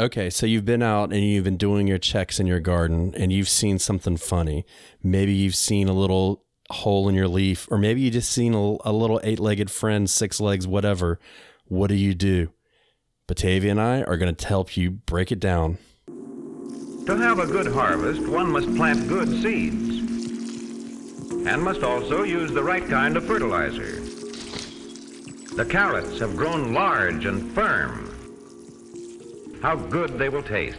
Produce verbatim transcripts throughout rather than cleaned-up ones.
Okay, so you've been out and you've been doing your checks in your garden and you've seen something funny. Maybe you've seen a little hole in your leaf, or maybe you just seen a, a little eight-legged friend, six legs, whatever. What do you do? Batavia and I are going to help you break it down. To have a good harvest, one must plant good seeds and must also use the right kind of fertilizer. The carrots have grown large and firm. How good they will taste.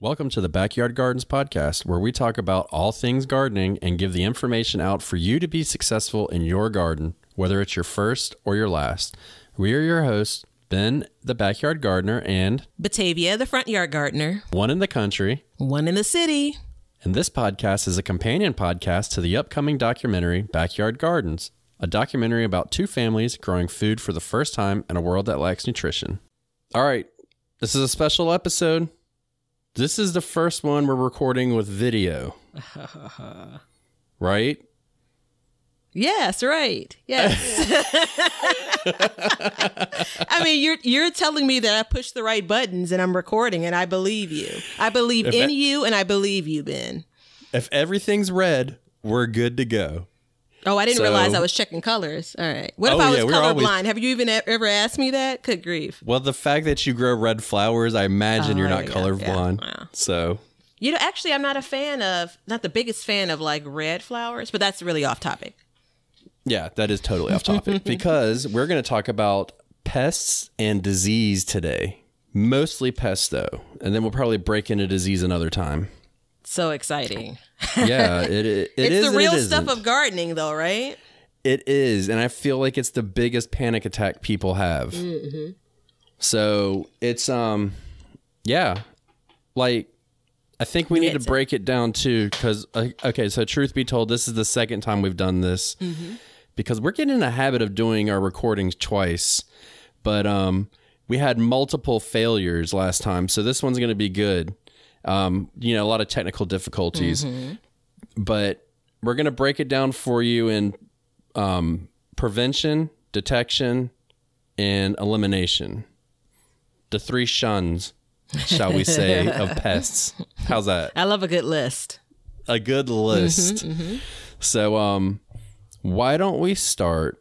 Welcome to the Backyard Gardens Podcast, where we talk about all things gardening and give the information out for you to be successful in your garden, whether it's your first or your last. We are your hosts, Ben, the Backyard Gardener, and Batavia, the Front Yard Gardener. One in the country, one in the city. And this podcast is a companion podcast to the upcoming documentary, Backyard Gardens, a documentary about two families growing food for the first time in a world that lacks nutrition. All right, this is a special episode. This is the first one we're recording with video. Right? Yes, right. Yes. I mean, you're you're telling me that I pushed the right buttons and I'm recording, and I believe you. I believe if in I, you, and I believe you, Ben. If everything's red, we're good to go. Oh, I didn't so, realize I was checking colors. All right. What oh, if I was yeah, colorblind? Always... Have you even ever asked me that? Good grief. Well, the fact that you grow red flowers, I imagine oh, you're not colorblind. Yeah. Wow. So, you know, actually, I'm not a fan of, not the biggest fan of like red flowers, but that's really off topic. Yeah, that is totally off topic because we're going to talk about pests and disease today. Mostly pests, though. And then we'll probably break into disease another time. So exciting. Yeah, it, it, it is. It's the real stuff of gardening, though, right? It is. And I feel like it's the biggest panic attack people have. Mm-hmm. So it's, um, yeah, like, I think we need to break it down, too, because, uh, okay, so truth be told, this is the second time we've done this mm-hmm. because we're getting in the habit of doing our recordings twice. But um, we had multiple failures last time. So this one's going to be good. Um, you know, a lot of technical difficulties, mm-hmm. but we're going to break it down for you in um, prevention, detection, and elimination. The three shuns, shall we say, of pests. How's that? I love a good list. A good list. Mm-hmm, mm-hmm. So um, why don't we start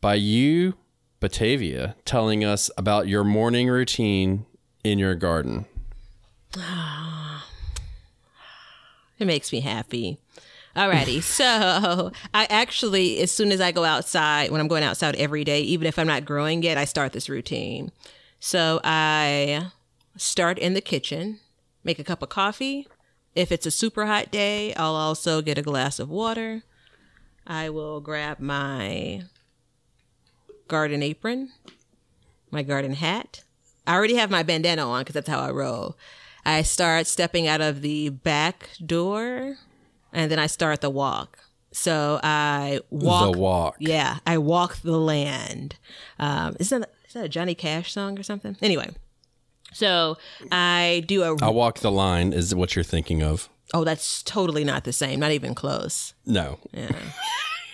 by you, Batavia, telling us about your morning routine in your garden? It makes me happy. Alrighty. So I actually, as soon as I go outside, when I'm going outside every day, even if I'm not growing yet, I start this routine. So I start in the kitchen, make a cup of coffee. If it's a super hot day, I'll also get a glass of water. I will grab my garden apron, my garden hat. I already have my bandana on because that's how I roll. I start stepping out of the back door, and then I start the walk. So I walk. The walk. Yeah, I walk the land. Um, is that, is that a Johnny Cash song or something? Anyway, so I do a... I walk the line is what you're thinking of. Oh, that's totally not the same. Not even close. No. Yeah.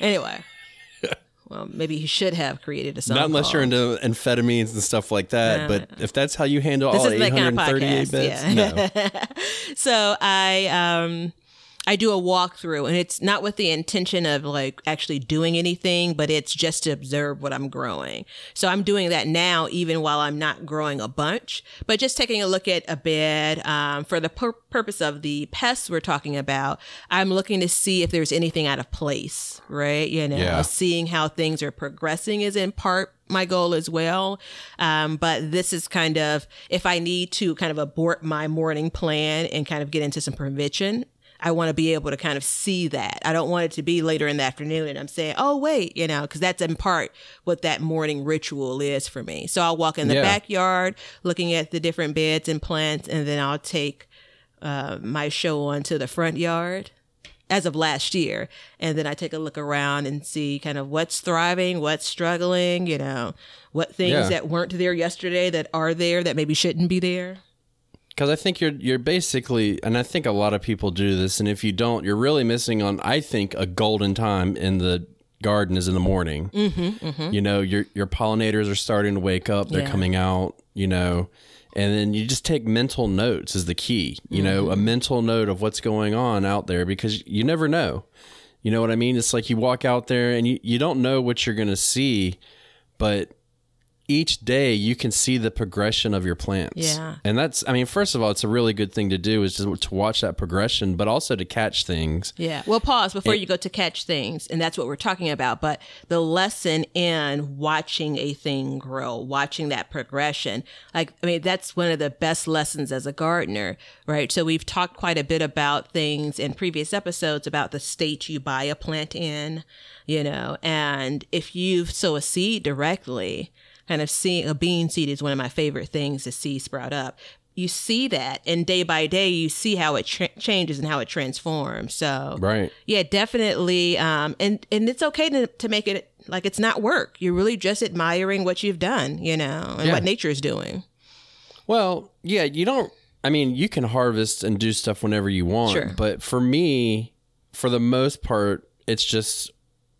Anyway. Well, maybe he should have created a song. Not unless called. You're into amphetamines and stuff like that. No, but no. If that's how you handle this all eight hundred thirty-eight bits, yeah. No. So I, um, I do a walkthrough, and it's not with the intention of like actually doing anything, but it's just to observe what I'm growing. So I'm doing that now, even while I'm not growing a bunch, but just taking a look at a bed. Um, for the pur purpose of the pests we're talking about, I'm looking to see if there's anything out of place, right? You know, yeah. Seeing how things are progressing is in part my goal as well. Um, but this is kind of, if I need to kind of abort my morning plan and kind of get into some prevention, I want to be able to kind of see that. I don't want it to be later in the afternoon and I'm saying, oh, wait, you know, because that's in part what that morning ritual is for me. So I'll walk in the yeah. backyard, looking at the different beds and plants, and then I'll take uh, my show on to the front yard as of last year. And then I take a look around and see kind of what's thriving, what's struggling, you know, what things yeah. that weren't there yesterday that are there that maybe shouldn't be there. Because I think you're you're basically, and I think a lot of people do this, and if you don't, you're really missing on, I think, a golden time in the garden is in the morning. Mm-hmm, mm-hmm. You know, your your pollinators are starting to wake up. They're yeah. coming out, you know, and then you just take mental notes is the key. You mm-hmm. know, a mental note of what's going on out there, because you never know. You know what I mean? It's like you walk out there and you, you don't know what you're going to see, but each day you can see the progression of your plants. Yeah. And that's, I mean, first of all, it's a really good thing to do is to, to watch that progression, but also to catch things. Yeah. Well, pause before it, you go to catch things. And that's what we're talking about. But the lesson in watching a thing grow, watching that progression, like, I mean, that's one of the best lessons as a gardener, right? So we've talked quite a bit about things in previous episodes about the state you buy a plant in, you know, and if you sow a seed directly, kind of seeing a bean seed is one of my favorite things to see sprout up. You see that, and day by day, you see how it tra- changes and how it transforms. So, right. yeah, definitely. Um, and, and it's okay to, to make it like it's not work. You're really just admiring what you've done, you know, and yeah. what nature is doing. Well, yeah, you don't, I mean, you can harvest and do stuff whenever you want. Sure. But for me, for the most part, it's just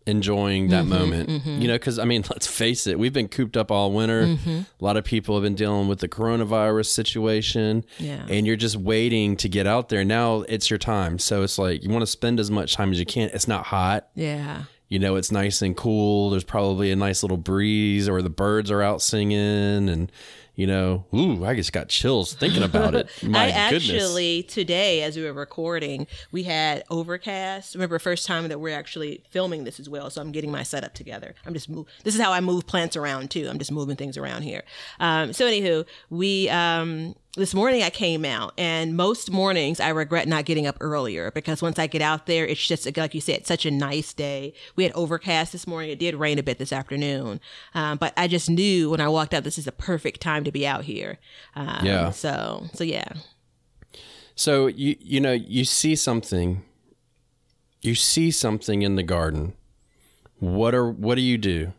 enjoying that mm-hmm, moment, mm-hmm. you know, because I mean, let's face it, we've been cooped up all winter. Mm-hmm. A lot of people have been dealing with the coronavirus situation, yeah. and you're just waiting to get out there. Now it's your time. So it's like you want to spend as much time as you can. It's not hot. Yeah. You know, it's nice and cool. There's probably a nice little breeze, or the birds are out singing, and you know, ooh, I just got chills thinking about it. My I actually, goodness. Today, as we were recording, we had overcast. Remember, first time that we're actually filming this as well. So I'm getting my setup together. I'm just, move- this is how I move plants around too. I'm just moving things around here. Um, so anywho, we, um, this morning I came out, and most mornings I regret not getting up earlier, because once I get out there, it's just, like you said, such a nice day. We had overcast this morning. It did rain a bit this afternoon. Um, but I just knew when I walked out, this is the perfect time to be out here. Um, yeah. So, so yeah. So you, you know, you see something, you see something in the garden. What are, what do you do?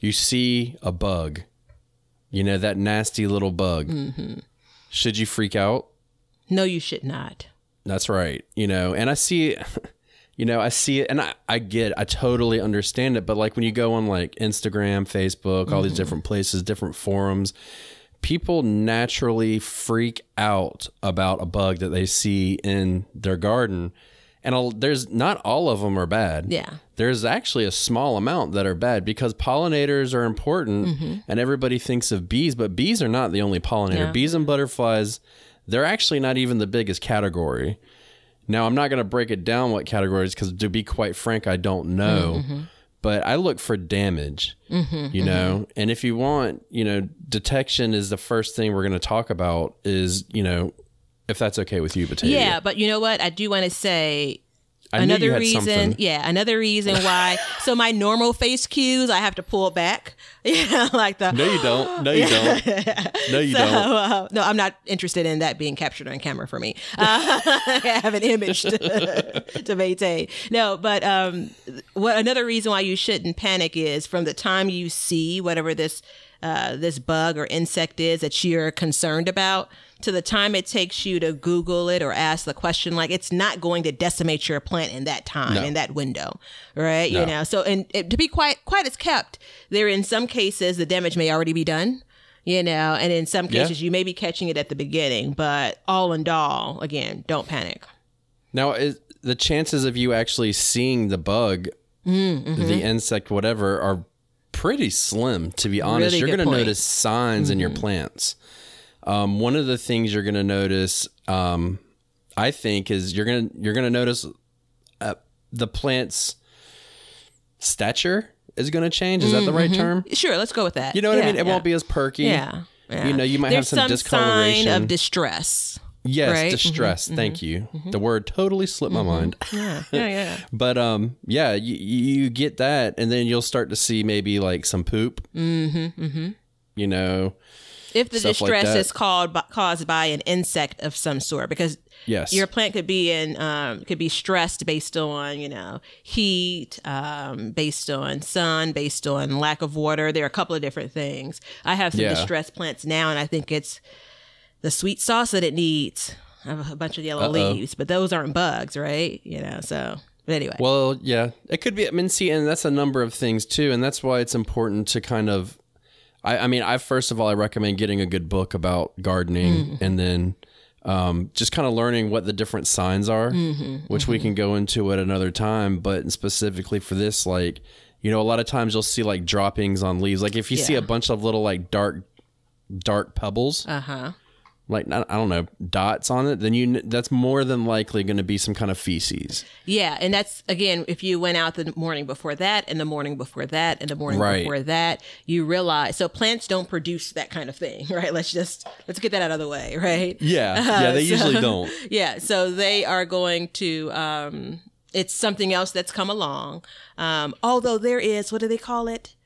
You see a bug, you know, that nasty little bug. Mm-hmm. Should you freak out? No, you should not. That's right. You know, and I see, you know, I see it, and I, I get it. I totally understand it. But like when you go on like Instagram, Facebook, all mm-hmm. these different places, different forums, people naturally freak out about a bug that they see in their garden. And I'll, there's not all of them are bad. Yeah. There's actually a small amount that are bad, because pollinators are important, mm-hmm. and everybody thinks of bees, but bees are not the only pollinator. Yeah. Bees and butterflies, they're actually not even the biggest category. Now, I'm not going to break it down what categories, because to be quite frank, I don't know. Mm-hmm. But I look for damage, mm-hmm, you mm-hmm. know, and if you want, you know, detection is the first thing we're going to talk about is, you know, if that's okay with you, Batavia. Yeah, but you know what? I do want to say... I another reason, something. yeah, another reason why. So my normal face cues, I have to pull back. You know, like the no, you don't, no, you don't, no, you so, don't. Uh, no, I'm not interested in that being captured on camera for me. Uh, I have an image to, to maintain. No, but um, what another reason why you shouldn't panic is from the time you see whatever this uh, this bug or insect is that you're concerned about, to the time it takes you to Google it or ask the question, like it's not going to decimate your plant in that time, no. in that window, right? No. You know, so and it, to be quite quite as kept, there in some cases the damage may already be done, you know, and in some cases yeah. you may be catching it at the beginning, but all in all, again, don't panic. Now, is the chances of you actually seeing the bug, mm-hmm. the insect, whatever, are pretty slim, to be honest. Really You're going to notice signs mm-hmm. in your plants. Um, one of the things you're going to notice, um, I think, is you're going to you're going to notice uh, the plant's stature is going to change. Is mm-hmm. that the right term? Sure, let's go with that. You know what yeah, I mean? It yeah. won't be as perky. Yeah, yeah. You know, you might There's have some, some discoloration sign of distress. Yes, right? distress. Mm-hmm. Thank you. Mm-hmm. The word totally slipped mm-hmm. my mind. Yeah, yeah, yeah. But um, yeah, you, you get that, and then you'll start to see maybe like some poop. Mm-hmm. Mm-hmm. You know. If the Stuff distress like is called by, caused by an insect of some sort, because yes. your plant could be in um, could be stressed based on, you know, heat, um, based on sun, based on lack of water. There are a couple of different things. I have some yeah. distressed plants now, and I think it's the sweet sauce that it needs. I have a bunch of yellow Uh-oh. leaves, but those aren't bugs, right? You know, so But anyway. Well, yeah, it could be. I mean, see, and that's a number of things too. And that's why it's important to kind of, I, I mean, I, first of all, I recommend getting a good book about gardening mm. and then um, just kind of learning what the different signs are, mm-hmm. which mm-hmm. we can go into at another time. But specifically for this, like, you know, a lot of times you'll see like droppings on leaves. Like if you yeah. see a bunch of little like dark, dark pebbles, uh-huh. like, I don't know, dots on it, then you that's more than likely going to be some kind of feces. Yeah. And that's, again, if you went out the morning before that and the morning before that and the morning right. before that, you realize. So plants don't produce that kind of thing, right? Let's just, let's get that out of the way, right? Yeah. Uh, yeah, they so, usually don't. Yeah. So they are going to, um, it's something else that's come along. Um, although there is, what do they call it?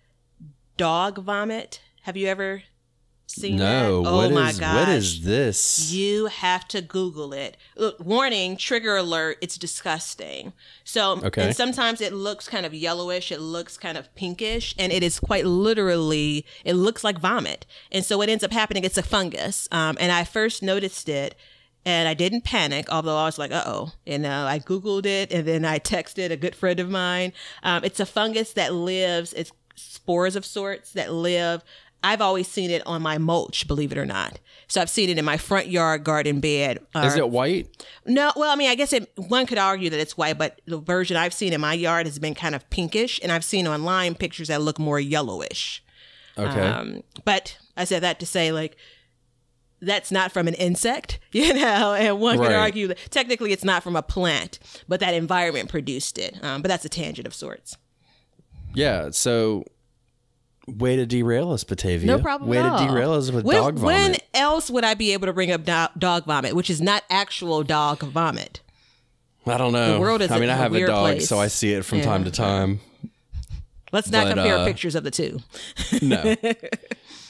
Dog vomit. Have you ever... Seen no, that? Oh what my is, gosh. What is this? You have to Google it. Look, warning, trigger alert, it's disgusting. So okay. and sometimes it looks kind of yellowish, it looks kind of pinkish, and it is quite literally, it looks like vomit. And so what ends up happening, it's a fungus. Um, and I first noticed it and I didn't panic, although I was like, uh-oh. And uh, I Googled it and then I texted a good friend of mine. Um, it's a fungus that lives, it's spores of sorts that live. I've always seen it on my mulch, believe it or not. So I've seen it in my front yard garden bed. Or, is it white? No. Well, I mean, I guess it, one could argue that it's white, but the version I've seen in my yard has been kind of pinkish. And I've seen online pictures that look more yellowish. Okay. Um, but I said that to say, like, that's not from an insect, you know, and one right. could argue that technically it's not from a plant, but that environment produced it. Um, but that's a tangent of sorts. Yeah. So... Way to derail us, Batavia. No problem Way at all. to derail us with when, dog vomit. When else would I be able to bring up do dog vomit, which is not actual dog vomit? I don't know. The world is I mean, a, I have a, a dog, place. so I see it from yeah. time to time. Let's not but, compare uh, pictures of the two. No.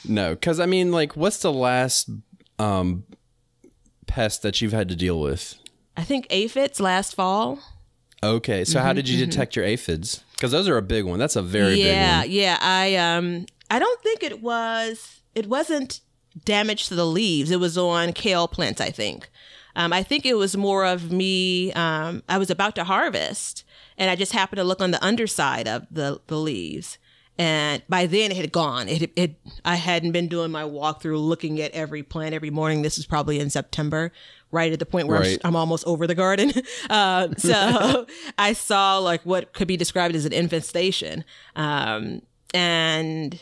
No, because, I mean, like, what's the last um, pest that you've had to deal with? I think aphids last fall. Okay, so mm-hmm, how did you mm-hmm. detect your aphids? Because those are a big one. That's a very yeah, big one. Yeah, yeah. I um, I don't think it was, it wasn't damage to the leaves. It was on kale plants, I think. Um, I think it was more of me, um, I was about to harvest and I just happened to look on the underside of the, the leaves. And by then it had gone. It, it, I hadn't been doing my walkthrough looking at every plant every morning. This was probably in September. Right at the point where right. I'm, I'm almost over the garden. Uh, so I saw like what could be described as an infestation. Um, and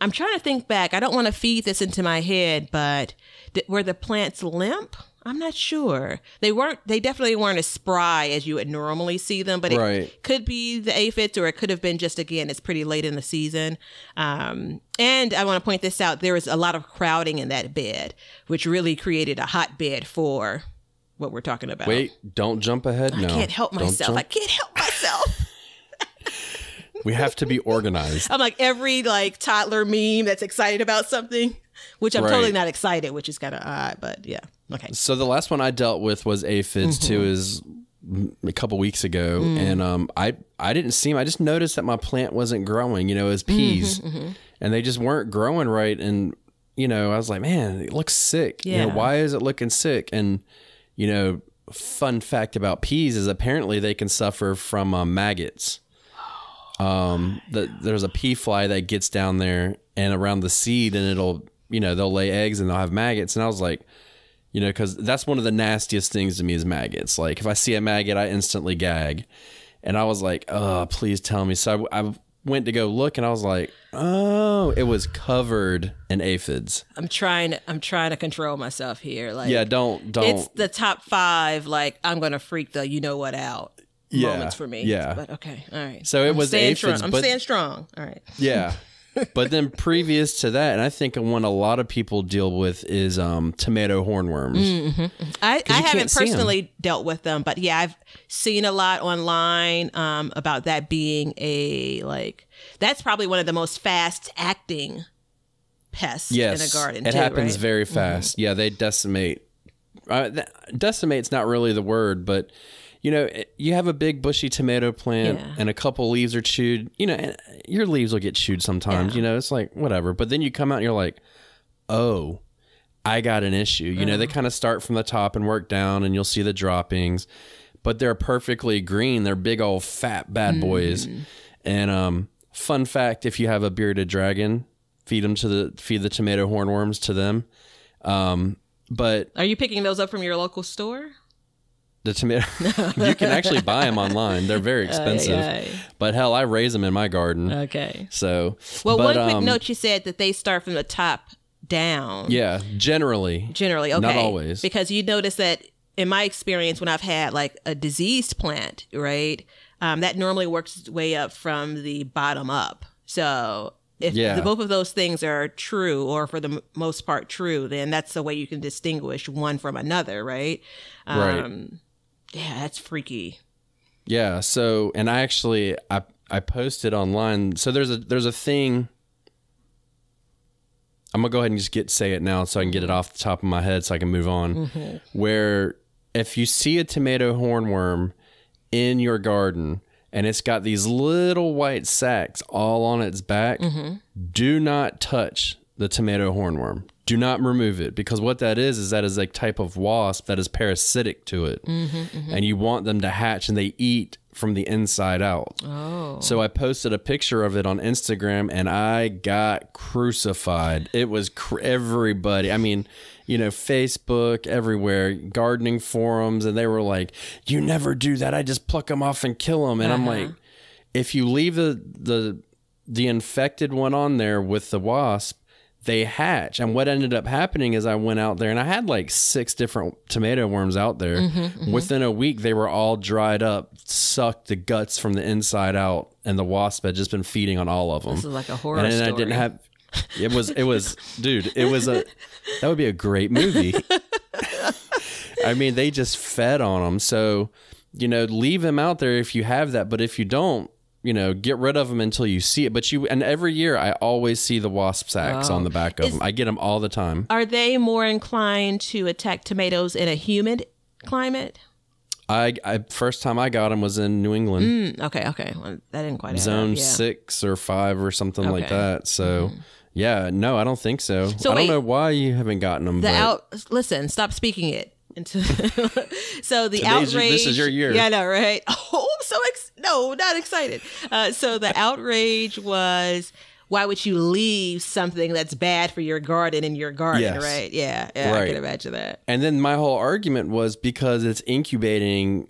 I'm trying to think back. I don't want to feed this into my head, but th were the plants limp? I'm not sure. They weren't, they definitely weren't as spry as you would normally see them, but right. it could be the aphids or it could have been just, again, it's pretty late in the season. Um, and I want to point this out. There was a lot of crowding in that bed, which really created a hotbed for what we're talking about. Wait, don't jump ahead now. I can't help myself. I can't help myself. We have to be organized. I'm like every like toddler meme that's excited about something, which I'm right. totally not excited, which is kind of odd, but yeah. Okay. So the last one I dealt with was aphids mm-hmm. too, is a couple weeks ago, mm. and um, I I didn't see them. I just noticed that my plant wasn't growing. You know, it was peas, mm-hmm, mm-hmm. and they just weren't growing right. And you know, I was like, man, it looks sick. Yeah. You know, why is it looking sick? And you know, fun fact about peas is apparently they can suffer from uh, maggots. Um, the, there's a pea fly that gets down there and around the seed, and it'll you know they'll lay eggs and they'll have maggots. And I was like. You know, because that's one of the nastiest things to me is maggots. Like, if I see a maggot, I instantly gag. And I was like, oh, please tell me. So I, I went to go look, and I was like, oh, it was covered in aphids. I'm trying, I'm trying to control myself here. Like, yeah, don't, don't. It's the top five, like, I'm going to freak the you-know-what out yeah, moments for me. Yeah. But, okay, all right. So it I'm was aphids. Strong. I'm but, staying strong. All right. Yeah. But then previous to that, and I think one a lot of people deal with is um, tomato hornworms. Mm-hmm. I, I haven't personally dealt with them, but yeah, I've seen a lot online um, about that being a, like, that's probably one of the most fast acting pests yes, in a garden. It too, happens right? very fast. Mm-hmm. Yeah, they decimate. Uh, that, decimate's not really the word, but... You know, you have a big bushy tomato plant yeah. and a couple leaves are chewed, you know, and your leaves will get chewed sometimes, yeah. you know, it's like whatever. But then you come out and you're like, oh, I got an issue. You mm. know, they kind of start from the top and work down and you'll see the droppings. but they're perfectly green. They're big old fat bad boys. Mm. And um, fun fact, if you have a bearded dragon, feed them to the feed the tomato hornworms to them. Um, but are you picking those up from your local store? The tomato, you can actually buy them online. They're very expensive, oh, yeah, yeah. But hell, I raise them in my garden. Okay. So, well, but, one quick um, note: you said that they start from the top down. Yeah, generally. Generally, okay. Not always, because you notice that in my experience, when I've had like a diseased plant, right, um, that normally works its way up from the bottom up. So, if yeah. the, both of those things are true, or for the m most part true, then that's the way you can distinguish one from another, right? Um, right. Yeah, that's freaky. Yeah. So, and I actually, I, I posted online. So there's a, there's a thing. I'm gonna go ahead and just get, say it now so I can get it off the top of my head so I can move on. Mm-hmm. Where if you see a tomato hornworm in your garden and it's got these little white sacks all on its back, mm-hmm. do not touch the tomato hornworm. Do not remove it, because what that is is that is a type of wasp that is parasitic to it. Mm-hmm, mm-hmm. And you want them to hatch, and they eat from the inside out. Oh. So I posted a picture of it on Instagram, and I got crucified. It was cr everybody. I mean, you know, Facebook, everywhere, gardening forums, and they were like, you never do that. I just pluck them off and kill them. And uh-huh. I'm like, if you leave the, the, the infected one on there with the wasp, they hatch. And what ended up happening is I went out there and I had like six different tomato worms out there. Mm-hmm, mm-hmm. Within a week, they were all dried up, sucked the guts from the inside out, and the wasp had just been feeding on all of them. This is like a horror and story. I didn't have, it was, it was, dude, it was a, that would be a great movie. I mean, they just fed on them. So, you know, leave them out there if you have that. But if you don't, you know, get rid of them until you see it. But you, and every year I always see the wasp sacks oh. on the back of Is, them. I get them all the time. Are they more inclined to attack tomatoes in a humid climate? I, I first time I got them was in New England. Mm, okay. Okay. Well, that didn't quite Zone yeah. six or five or something okay. like that. So mm. yeah, no, I don't think so. so I wait, don't know why you haven't gotten them. The out, listen, stop speaking it. Until, so the Today's outrage. Your, this is your year. Yeah, I know, right? Oh, I'm so ex no, not excited. Uh, so the outrage was, why would you leave something that's bad for your garden in your garden, yes. right? Yeah, yeah right. I can imagine that. And then my whole argument was because it's incubating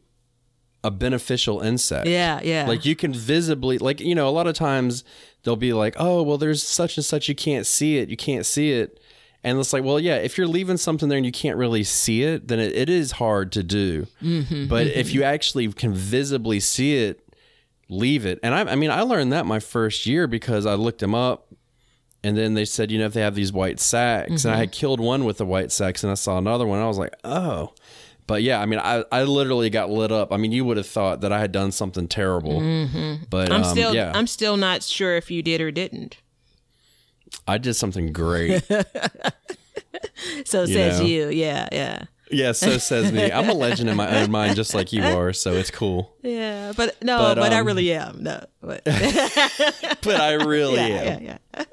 a beneficial insect. Yeah, yeah. Like you can visibly, like you know, a lot of times they'll be like, oh, well, there's such and such. You can't see it. You can't see it. And it's like, well, yeah, if you're leaving something there and you can't really see it, then it, it is hard to do. Mm-hmm, but mm-hmm. if you actually can visibly see it, leave it. And I, I mean, I learned that my first year because I looked them up and then they said, you know, if they have these white sacks mm-hmm. and I had killed one with the white sacks and I saw another one. I was like, oh, but yeah, I mean, I, I literally got lit up. I mean, you would have thought that I had done something terrible, mm-hmm. but I'm um, still, yeah. I'm still not sure if you did or didn't. I did something great. So you says know. you. Yeah, yeah. Yeah, so says me. I'm a legend in my own mind, just like you are, so it's cool. Yeah, but no, but, but um, I really am. No, But, but I really yeah, am. Yeah, yeah.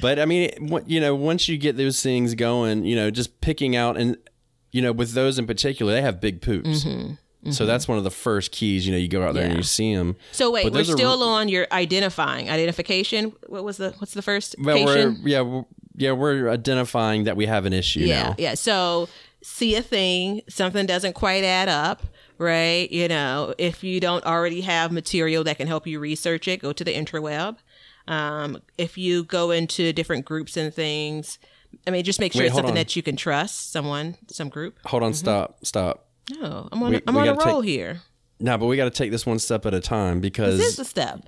But, I mean, you know, once you get those things going, you know, just picking out and, you know, with those in particular, they have big poops. Mm-hmm. Mm-hmm. So that's one of the first keys, you know, you go out there yeah. and you see them. So wait, we're still on your identifying, identification. What was the, what's the first? Well, we're, yeah. We're, yeah. We're identifying that we have an issue yeah, now. Yeah. So see a thing, something doesn't quite add up, right? You know, if you don't already have material that can help you research it, go to the interweb. Um, if you go into different groups and things, I mean, just make sure wait, it's something on. that you can trust someone, some group. Hold on. Mm-hmm. Stop, stop. No, I'm on, we, I'm we on a roll take, here. No, nah, but we got to take this one step at a time because this is a step.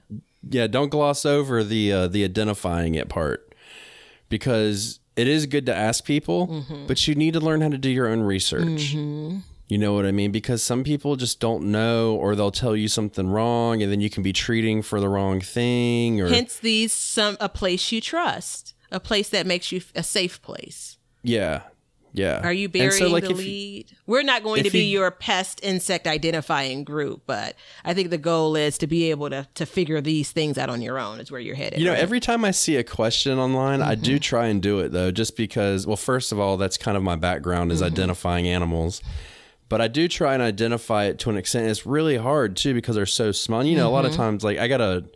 Yeah, don't gloss over the uh, the identifying it part, because it is good to ask people, mm-hmm. but you need to learn how to do your own research. Mm-hmm. You know what I mean? Because some people just don't know, or they'll tell you something wrong, and then you can be treating for the wrong thing. Or hence these some a place you trust, a place that makes you a safe place. Yeah. Yeah. Are you burying so, like, the lead? You, We're not going to be you, your pest insect identifying group, but I think the goal is to be able to, to figure these things out on your own is where you're headed. You know, right? Every time I see a question online, mm-hmm. I do try and do it though, just because, well, first of all, that's kind of my background is mm-hmm. identifying animals. But I do try and identify it to an extent. It's really hard too, because they're so small. You know, mm-hmm. a lot of times, like I got a,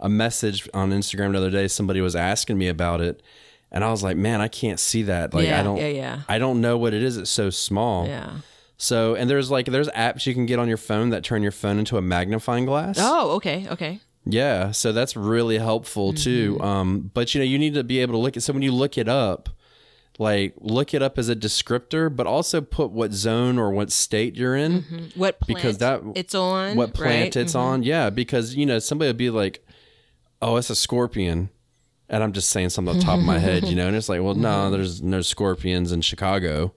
a message on Instagram the other day, somebody was asking me about it and I was like, man, I can't see that. Like yeah, I don't, yeah, yeah. I don't know what it is. It's so small. Yeah. So, and there's like, there's apps you can get on your phone that turn your phone into a magnifying glass. Oh, okay. Okay. Yeah. So that's really helpful mm-hmm. too. Um, but you know, you need to be able to look at, so when you look it up, like look it up as a descriptor, but also put what zone or what state you're in, mm-hmm. what plant because that, it's on, what plant right? it's mm-hmm. on. Yeah. Because you know, somebody would be like, oh, it's a scorpion. And I'm just saying something off the top of my head, you know? And it's like, well, no, nah, there's no scorpions in Chicago.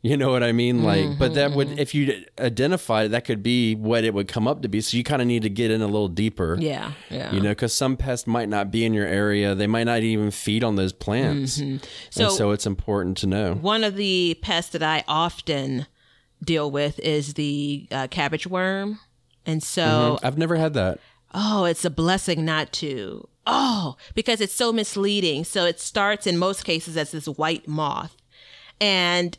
You know what I mean? Like, mm-hmm. but that would, if you identify, that could be what it would come up to be. So you kind of need to get in a little deeper. Yeah. Yeah. You know, because some pests might not be in your area. They might not even feed on those plants. Mm-hmm. So, and so it's important to know. One of the pests that I often deal with is the uh, cabbage worm. And so mm-hmm. I've never had that. Oh, it's a blessing not to. Oh, because it's so misleading. So it starts in most cases as this white moth. And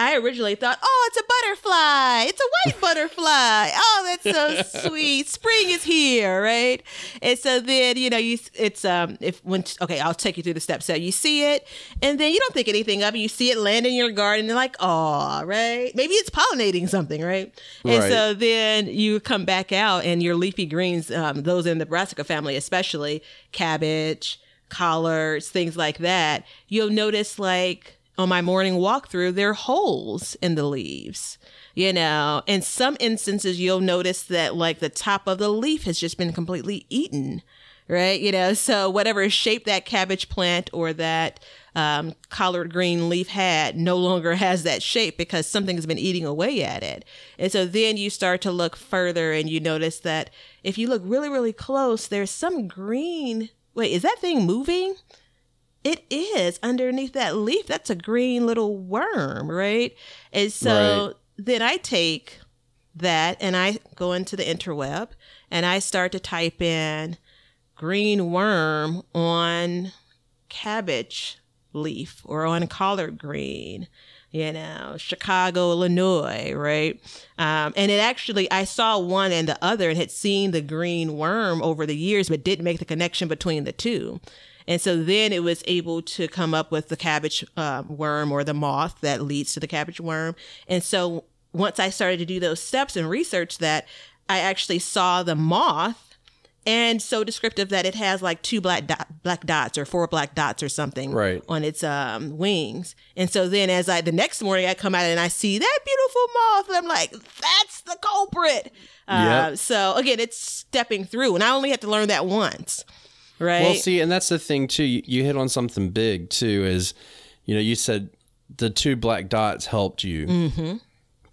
I originally thought, oh, it's a butterfly. It's a white butterfly. Oh, that's so sweet. Spring is here, right? And so then, you know, you it's um if when okay, I'll take you through the steps. So you see it, and then you don't think anything of it. You see it land in your garden, and you're like, oh, right? Maybe it's pollinating something, right? And right. so then you come back out, and your leafy greens, um, those in the brassica family, especially cabbage, collards, things like that. You'll notice like. On my morning walkthrough, there are holes in the leaves, you know, in some instances you'll notice that like the top of the leaf has just been completely eaten, right? You know, so whatever shape that cabbage plant or that um, collard green leaf had no longer has that shape because something has been eating away at it. And so then you start to look further and you notice that if you look really, really close, there's some green. Wait, is that thing moving? It is underneath that leaf. That's a green little worm, right? And so right. then I take that and I go into the interweb and I start to type in green worm on cabbage leaf or on collard green, you know, Chicago, Illinois, right? Um, and it actually, I saw one and the other and had seen the green worm over the years, but didn't make the connection between the two. And so then it was able to come up with the cabbage uh, worm or the moth that leads to the cabbage worm. And so once I started to do those steps and research that, I actually saw the moth and so descriptive that it has like two black dot, black dots or four black dots or something right. on its um, wings. And so then as I, the next morning I come out and I see that beautiful moth and I'm like, that's the culprit. Uh, yep. So again, it's stepping through and I only have to learn that once. Right. Well, see, and that's the thing, too. You, you hit on something big, too, is, you know, you said the two black dots helped you mm-hmm.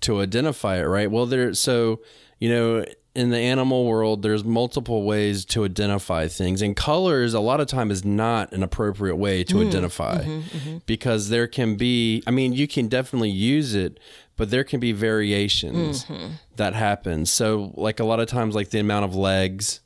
to identify it, right? Well, there. So, you know, in the animal world, there's multiple ways to identify things. And colors, a lot of time, is not an appropriate way to mm-hmm. identify mm-hmm, mm-hmm. because there can be, I mean, you can definitely use it, but there can be variations mm-hmm. that happen. So, like, a lot of times, like the amount of legs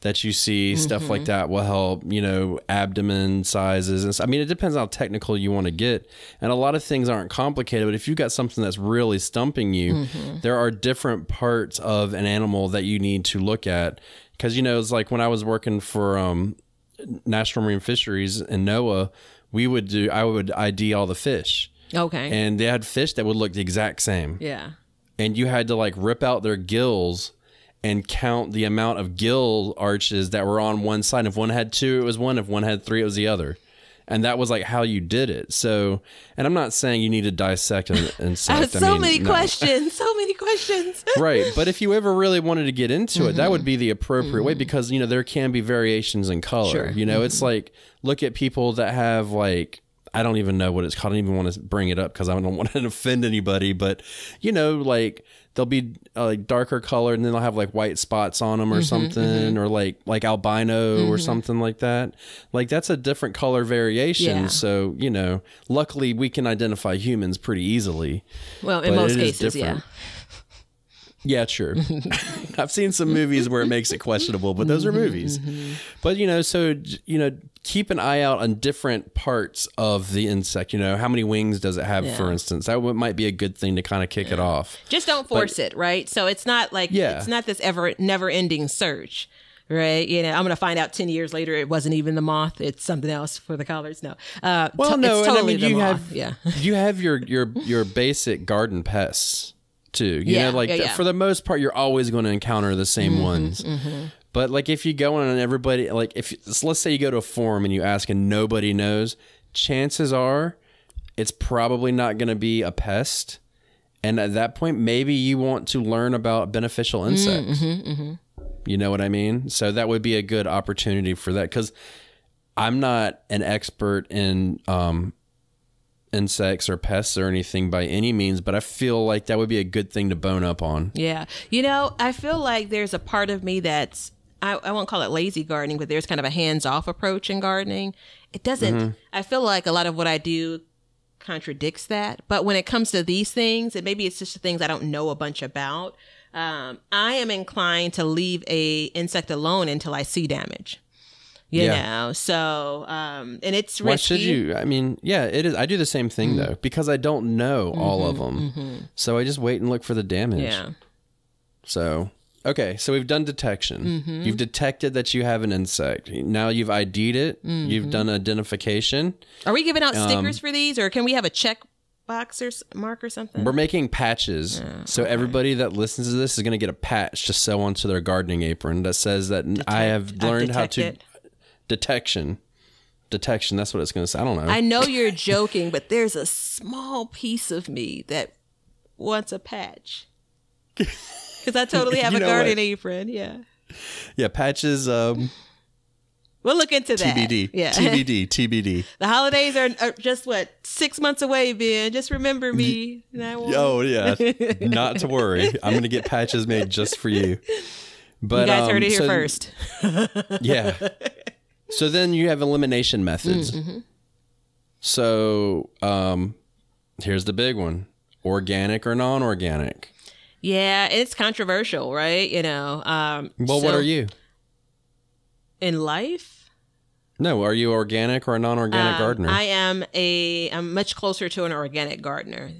that you see, stuff mm-hmm. like that will help, you know, abdomen sizes. And so, I mean, it depends on how technical you want to get. And a lot of things aren't complicated, but if you've got something that's really stumping you, mm-hmm. there are different parts of an animal that you need to look at. Because, you know, it's like when I was working for um, National Marine Fisheries and NOAA, we would do, I would I D all the fish. Okay. And they had fish that would look the exact same. Yeah. And you had to like rip out their gills and count the amount of gill arches that were on one side. If one had two, it was one. If one had three, it was the other. And that was like how you did it. So, and I'm not saying you need to dissect and, and I have so I mean, many no. questions, so many questions. Right. But if you ever really wanted to get into mm-hmm. it, that would be the appropriate mm-hmm. way because, you know, there can be variations in color. Sure. You know, mm-hmm. it's like, look at people that have like, I don't even know what it's called. I don't even want to bring it up because I don't want to offend anybody. But, you know, like they'll be uh, like darker colored and then they'll have like white spots on them or mm-hmm, something mm-hmm. or like like albino mm-hmm. or something like that. Like that's a different color variation. Yeah. So, you know, luckily we can identify humans pretty easily. Well, in most cases, yeah. Yeah, sure. I've seen some movies where it makes it questionable, but those are movies. Mm-hmm. But, you know, so, you know, keep an eye out on different parts of the insect. You know, how many wings does it have, yeah. for instance? That might be a good thing to kind of kick yeah. it off. Just don't force but, it, right? So it's not like, yeah. it's not this ever never-ending search. Right. You know, I'm going to find out ten years later it wasn't even the moth. It's something else for the collards. No. Uh, well, no. It's totally and I mean, you the moth. Have, yeah. you have your, your, your basic garden pests too. You yeah, know, like yeah, yeah. for the most part, you're always going to encounter the same mm-hmm, ones. Mm-hmm. But like if you go in and everybody, like if so let's say you go to a forum and you ask and nobody knows, chances are it's probably not going to be a pest. And at that point, maybe you want to learn about beneficial insects. Mm-hmm, mm-hmm. You know what I mean? So that would be a good opportunity for that, because I'm not an expert in um, insects or pests or anything by any means, but I feel like that would be a good thing to bone up on. Yeah. You know, I feel like there's a part of me that's, I, I won't call it lazy gardening, but there's kind of a hands-off approach in gardening. It doesn't, mm-hmm. I feel like a lot of what I do contradicts that. But when it comes to these things, and maybe it's just the things I don't know a bunch about, Um, I am inclined to leave a insect alone until I see damage, you yeah. know? So, um, and it's risky. Why should you? I mean, yeah, it is. I do the same thing mm-hmm. though, because I don't know mm-hmm, all of them. Mm-hmm. So I just wait and look for the damage. Yeah. So, okay. So we've done detection. Mm-hmm. You've detected that you have an insect. Now you've I D'd it. Mm-hmm. You've done identification. Are we giving out um, stickers for these, or can we have a check box or mark or something? We're making patches. Oh, so okay. everybody that listens to this is going to get a patch to sew onto their gardening apron that says that Detect, I have learned how to it. detection detection. That's what it's going to say. I don't know. I know you're joking, but there's a small piece of me that wants a patch, because I totally have a garden what? apron. Yeah. Yeah. Patches. Um, We'll look into that. T B D. Yeah. T B D. T B D. The holidays are, are just, what, six months away, Ben. Just remember me. And I won't. Oh, yeah. Not to worry. I'm going to get patches made just for you. But, you guys um, heard it here so, first. Yeah. So then you have elimination methods. Mm-hmm. So um, here's the big one. Organic or non-organic. Yeah. It's controversial, right? You know. Um, well, so what are you? In life? No. Are you organic or a non-organic um, gardener? I am a, I'm much closer to an organic gardener.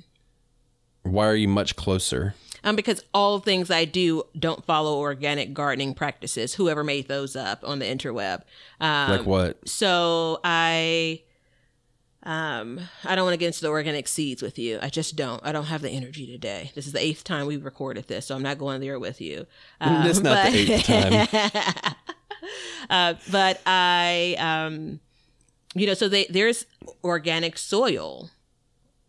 Why are you much closer? Um, because all things I do don't follow organic gardening practices, whoever made those up on the interweb. Um, like what? So I, um, I don't want to get into the organic seeds with you. I just don't. I don't have the energy today. This is the eighth time we recorded this, so I'm not going there with you. Um, That's not but... the eighth time. Uh, but I, um, you know, so they, there's organic soil.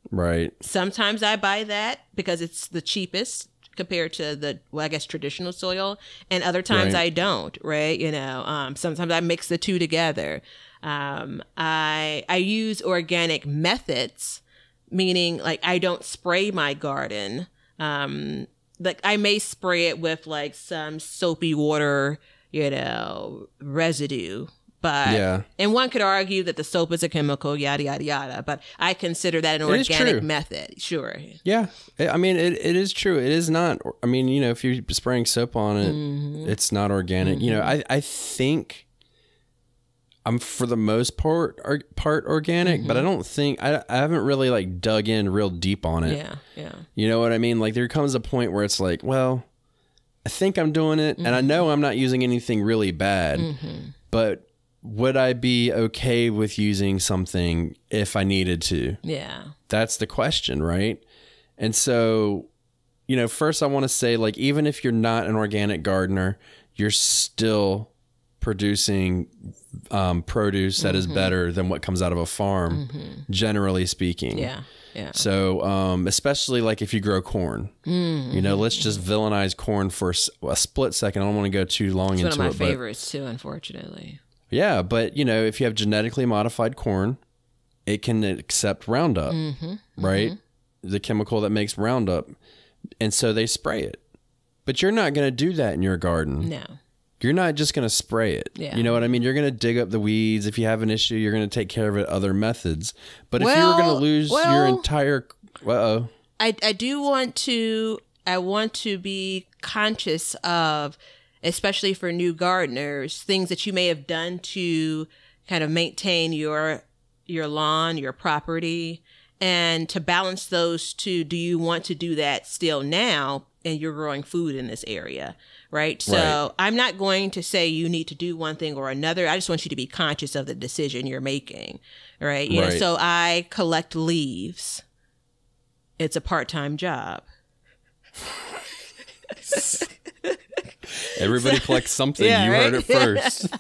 Right. Sometimes I buy that because it's the cheapest compared to the, well, I guess, traditional soil. And other times right. I don't, right? You know, um, sometimes I mix the two together. Um, I, I use organic methods, meaning like I don't spray my garden. Um, like I may spray it with like some soapy water, you know, residue, but, yeah. and one could argue that the soap is a chemical, yada, yada, yada, but I consider that an it organic method. Sure. Yeah. I mean, it, it is true. It is not, I mean, you know, if you're spraying soap on it, mm-hmm. it's not organic. Mm-hmm. You know, I, I think I'm for the most part, or, part organic, mm-hmm. but I don't think, I, I haven't really like dug in real deep on it. Yeah. Yeah. You know what I mean? Like there comes a point where it's like, well, I think I'm doing it mm-hmm. and I know I'm not using anything really bad, mm-hmm. but would I be okay with using something if I needed to? Yeah. That's the question, right? And so, you know, first I want to say, like, even if you're not an organic gardener, you're still producing um, produce that mm-hmm. is better than what comes out of a farm, mm-hmm. generally speaking. Yeah. Yeah. So, um, especially like if you grow corn, mm-hmm. you know, let's just villainize corn for a split second. I don't want to go too long it's into it. It's one of my it, favorites but, too, unfortunately. Yeah. But you know, if you have genetically modified corn, it can accept Roundup, mm-hmm. right? Mm-hmm. The chemical that makes Roundup. And so they spray it, but you're not going to do that in your garden. No. You're not just going to spray it. Yeah. You know what I mean? You're going to dig up the weeds. If you have an issue, you're going to take care of it other methods. But well, if you were going to lose well, your entire... Uh-oh. I, I do want to I want to be conscious of, especially for new gardeners, things that you may have done to kind of maintain your your lawn, your property, and to balance those two. Do you want to do that still now? And you're growing food in this area, right? So right. I'm not going to say you need to do one thing or another. I just want you to be conscious of the decision you're making, right? You right. know, so I collect leaves. It's a part-time job. Everybody so, collects something. Yeah, you right? heard it first.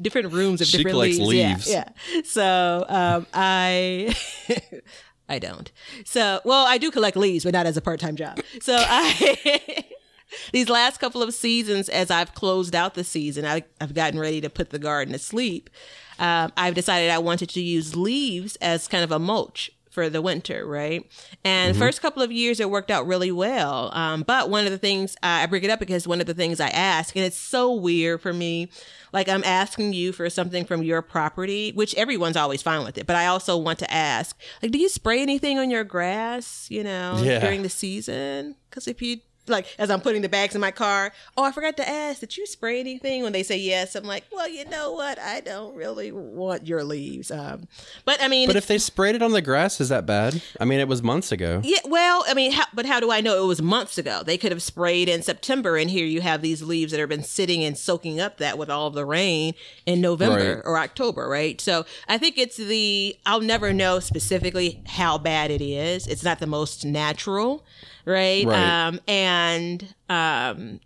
Different rooms of she different leaves. She collects leaves. Yeah. yeah. So um, I... I don't. So, well, I do collect leaves, but not as a part-time job. So I, these last couple of seasons, as I've closed out the season, I, I've gotten ready to put the garden to sleep. Um, I've decided I wanted to use leaves as kind of a mulch for the winter, right? And mm-hmm. first couple of years, it worked out really well. Um, but one of the things, uh, I bring it up because one of the things I ask, and it's so weird for me, like I'm asking you for something from your property, which everyone's always fine with it. But I also want to ask, like, do you spray anything on your grass, you know, yeah. during the season? Because if you, like, as I'm putting the bags in my car, oh, I forgot to ask, did you spray anything? When they say yes, I'm like, well, you know what? I don't really want your leaves. Um, but I mean, but if they sprayed it on the grass, is that bad? I mean, it was months ago. Yeah. Well, I mean, how, but how do I know it was months ago? They could have sprayed in September, and here you have these leaves that have been sitting and soaking up that with all of the rain in November right. or October, right? So I think it's the, I'll never know specifically how bad it is. It's not the most natural. Right? right. Um, and um,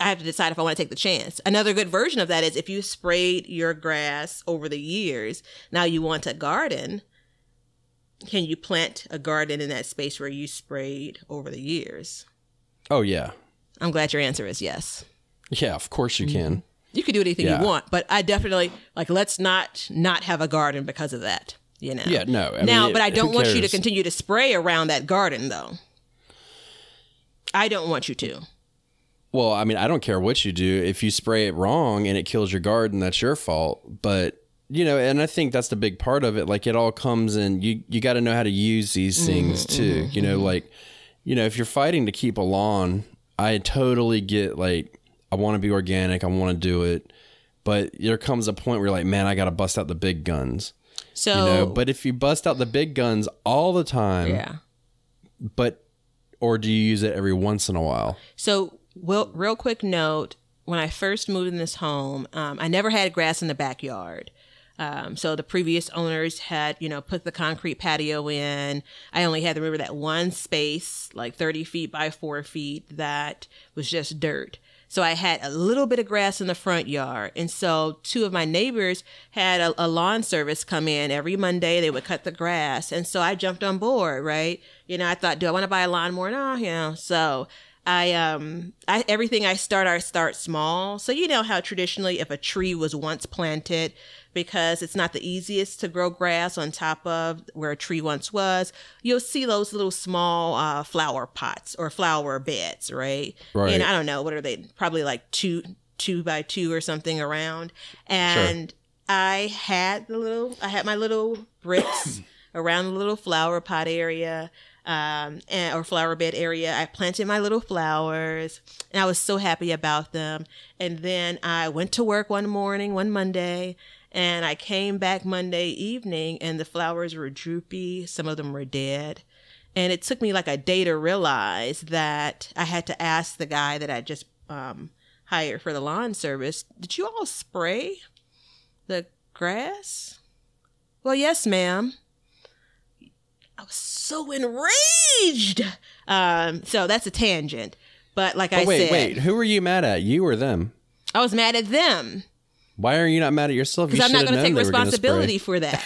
I have to decide if I want to take the chance. Another good version of that is if you sprayed your grass over the years, now you want a garden. Can you plant a garden in that space where you sprayed over the years? Oh, yeah. I'm glad your answer is yes. Yeah, of course you can. You can do anything yeah. you want, but I definitely, like, let's not not have a garden because of that, you know? Yeah, no. I now, mean, it, but I don't want you to continue to spray around that garden, though. I don't want you to. Well, I mean, I don't care what you do. If you spray it wrong and it kills your garden, that's your fault. But, you know, and I think that's the big part of it. Like, it all comes in. You, you got to know how to use these things, mm-hmm, too. Mm-hmm. You know, like, you know, if you're fighting to keep a lawn, I totally get, like, I want to be organic. I want to do it. But there comes a point where you're like, man, I got to bust out the big guns. So, you know? But if you bust out the big guns all the time. Yeah. But. Or do you use it every once in a while? So, well, real quick note, when I first moved in this home, um, I never had grass in the backyard. Um, so the previous owners had, you know, put the concrete patio in. I only had to remember that one space, like thirty feet by four feet, that was just dirt. So I had a little bit of grass in the front yard. And so two of my neighbors had a, a lawn service come in every Monday. They would cut the grass. And so I jumped on board, right? You know, I thought, do I want to buy a lawnmower? No, you know, so I, um, I, everything I start, I start small. So you know how traditionally if a tree was once planted, because it's not the easiest to grow grass on top of where a tree once was, you'll see those little small uh, flower pots or flower beds, right? Right. And I don't know, what are they? Probably like two, two by two or something around. And sure. I had the little, I had my little bricks around the little flower pot area. Um, and, or flower bed area. I planted my little flowers and I was so happy about them. And then I went to work one morning, one Monday, and I came back Monday evening and the flowers were droopy. Some of them were dead. And it took me like a day to realize that I had to ask the guy that I just um, hired for the lawn service, did you all spray the grass? Well, yes, ma'am. I was so enraged. Um, so that's a tangent. But like oh, I wait, said. Wait, wait. Who were you mad at? You or them? I was mad at them. Why are you not mad at yourself? Because you I'm not going to take responsibility for that.